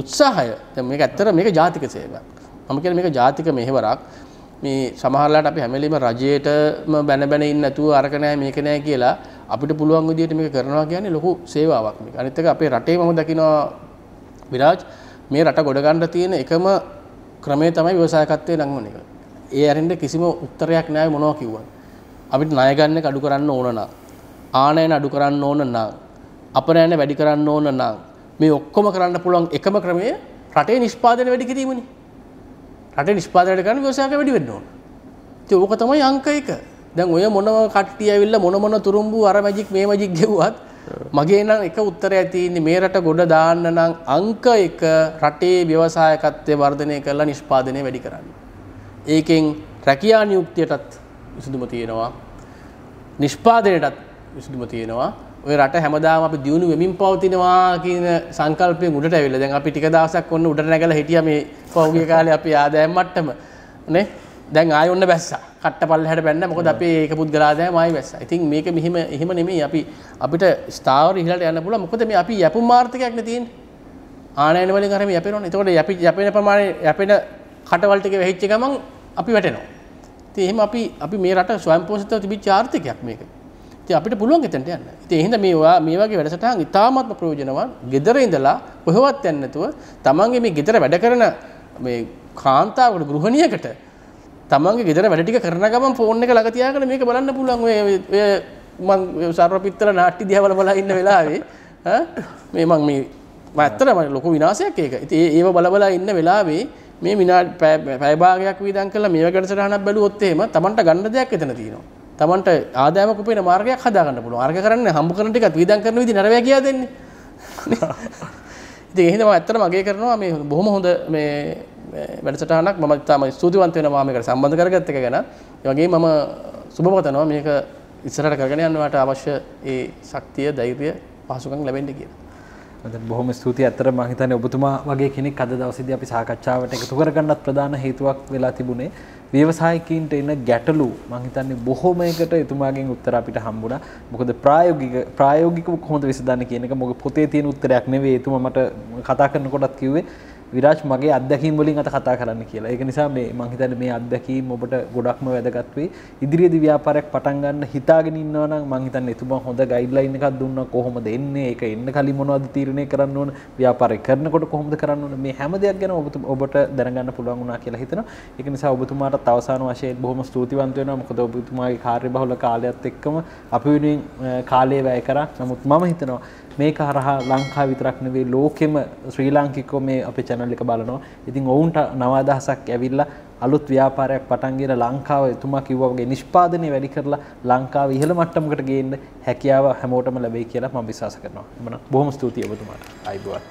උත්සාහය. දැන් මේක ඇත්තට මේක ජාතික සේවයක්. මම කියන්නේ මේක ජාතික මෙහෙවරක්. මේ සමහරලාට අපි හැම වෙලෙම රජයටම බැන බැන ඉන්නේ නැතුව අරක නැහැ මේක නැහැ කියලා අපිට පුළුවන් විදියට මේක කරනවා කියන්නේ ලොකු සේවාවක් මේක. අනිත් එක අපේ රටේ මම දකිනවා විරාජ් මේ රට ගොඩ ගන්න තියෙන එකම ක්‍රමය තමයි ව්‍යවසායකත්වයේ ළඟම එක. ඒ අරින්ද කිසිම උත්තරයක් නැහැ මොනවා කිව්වද. අපිට ණය ගන්න එක අඩු කරන්න ඕන නා. ආනයන අඩු කරන්න ඕන නම් අපරායන වැඩි කරන්න ඕන නම් මේ ඔක්කොම කරන්න පුළුවන් එකම ක්‍රමය රටේ නිෂ්පාදනය වැඩි කිරීමනේ. රටේ නිෂ්පාදනය වැඩි කරන්න ව්‍යවසායක වැඩි වෙන්න ඕන. ඉතින් ඕක තමයි අංක 1. දැන් ඔය මොනම කට්ටිය ඇවිල්ලා මොන තුරුම්බු අර මැජික් මේ මැජික් ගෙවුවත් මගේ නම් එක උත්තරයක් තියෙන්නේ මේ රට ගොඩ දාන්න නම් අංක 1 රටේ ව්‍යවසායකත්වය වර්ධනය කරලා නිෂ්පාදනය වැඩි කරන්න. ඒකෙන් රැකියා නියුක්තියටත් විසඳුම තියෙනවා. නිෂ්පාදනයටත් විසඳුම තියෙනවා. ඔය රට හැමදාම අපි දියුණු වෙමින් පවතිනවා කියන සංකල්පයෙන් උඩට ඇවිල්ලා දැන් අපි ටික දවසක් ඔන්න උඩට නැගලා හිටියා මේ පෞගිය කාලේ අපි ආදායම් මට්ටම නේ. දැන් ආයෙ ඔන්න බැස්සා. කට්ටපල්ලහැට බැන්න. මොකද අපි ඒක පුද්ගලාදායම ආයෙ බැස්සා. ඉතින් මේක මෙහිම එහෙම නෙමෙයි අපි අපිට ස්ථාවර ඉහළට යන්න පුළුවන්. මොකද මේ අපි යැපුම් මාර්ථකයක් නේ තියෙන්නේ. ආනයන වලින් හරිය මේ යැපෙනවනේ. ඒතකොට අපි යැපෙන ප්‍රමාණය යැපෙන කටවල ටික වෙහිච්ච ගමන් අපි වැටෙනවා. ඉතින් එහෙම අපි මේ රට ස්වයංපෝෂිතව තිබිච්ච ආර්ථිකයක් මේක. ඉතින් අපිට පුළුවන් එතනට යන්න. ඉතින් එහෙනම් මේ වගේ වැඩසටහන් ඉතාමත්ම ප්‍රයෝජනවත්. ගෙදර ඉඳලා කොහෙවත් යන්නේ නැතුව තමන්ගේ මේ ගෙදර වැඩ කරන මේ කාන්තාවකට ගෘහණියකට තමන්ගේ ගෙදර වැඩ ටික කරන ගමන් ෆෝන් එක ළඟ තියාගෙන මේක බලන්න පුළුවන්. ඔය මම සර්වපිත්තල නාට්‍ය දිහා බල බල ඉන්න වෙලාවේ මේ මම ඇත්තටම ලොකු විනාශයක් ඒක. ඉතින් ඒව බල බල ඉන්න වෙලාවේ මේ විනාඩි පැය භාගයක් විඳන් කළා මේ වගේ වැඩසටහනක් බැලුවොත් එහෙම තමන්ට ගන්න දෙයක් එතන තියෙනවා. තමන්ට ආදායමක් උපයන මාර්ගයක් හදාගන්න පුළුවන්. අර්ග කරන්නේ හම්බ කරන ටිකත් වීදම් කරන විදිහ නරවැය කියලා දෙන්නේ. ඉතින් එහෙනම් මම ඇත්තටම අගය කරනවා මේ බොහොම හොඳ මේ වැඩසටහනක්. මම තමයි ස්තුතිවන්ත වෙනවා මේකට සම්බන්ධ කරගත්ත එක ගැන. ඒ වගේම මම සුබපතනවා මේක ඉස්සරහට කරගෙන යන්න වට අවශ්‍ය ඒ ශක්තිය, ධෛර්යය, පහසුකම් ලැබෙන්න කියලා. බොහොම ස්තුතියි. ඇත්තටම මම හිතන්නේ ඔබතුමා වගේ කෙනෙක් අද දවසේදී අපි සාකච්ඡාවට එකතු කරගන්නත් ප්‍රධාන හේතුවක් වෙලා තිබුණේ ව්‍යවසායකින්ට එන ගැටලු. මම හිතන්නේ බොහොමයකට එතුමාගෙන් උත්තර අපිට හම්බුණා. මොකද ප්‍රායෝගිකව කොහොමද විසඳන්නේ කියන එක මොකද පොතේ තියෙන උත්තරයක් නෙවෙයි. එතුමා මට කතා කරනකොටත් කිව්වේ විරාජ් මගේ අත්දැකීම් වලින් අත කතා කරන්න කියලා. ඒක නිසා මේ මම හිතන්නේ මේ අත්දැකීම් ඔබට ගොඩක්ම වැදගත් වෙයි. ඉදිරියේදී ව්‍යාපාරයක් පටන් ගන්න හිතාගෙන ඉන්නවා නම් මම හිතන්නේ එතුමා හොඳ ගයිඩ්ලයින් එකක් දුන්නා කොහොමද එන්නේ, ඒක එන්න කලින් මොනවද තීරණය කරන්න ඕන, ව්‍යාපාරය කරනකොට කොහොමද කරන්න ඕන, මේ හැම දෙයක් ගැන ඔබට දැනගන්න පුළුවන් වුණා කියලා හිතනවා. ඒක නිසා ඔබතුමාට අවසාන වශයෙන් බොහොම ස්තුතිවන්ත වෙනවා. මොකද ඔබතුමාගේ කාර්යබහුල කාලයත් එක්කම අපි වෙනුවෙන් කාලය වැය කරා. නමුත් මම හිතනවා මේක හරහා ලංකාව විතරක් නෙවෙයි ලෝකෙම ශ්‍රී ලාංකිකයෝ මේ අපේ channel එක බලනවා. ඉතින් ඔවුන්ට 9000ක් ඇවිල්ලා අලුත් ව්‍යාපාරයක් පටන් ගෙන ලංකාව එතුමා කිව්වා වගේ නිෂ්පාදනය වැඩි කරලා ලංකාව ඉහළ මට්ටමකට ගේන්න හැකියාව හැමෝටම ලැබෙයි කියලා මම විශ්වාස කරනවා. එමනම් බොහොම ස්තුතියි ඔබතුමාට. ආයිබෝවත්.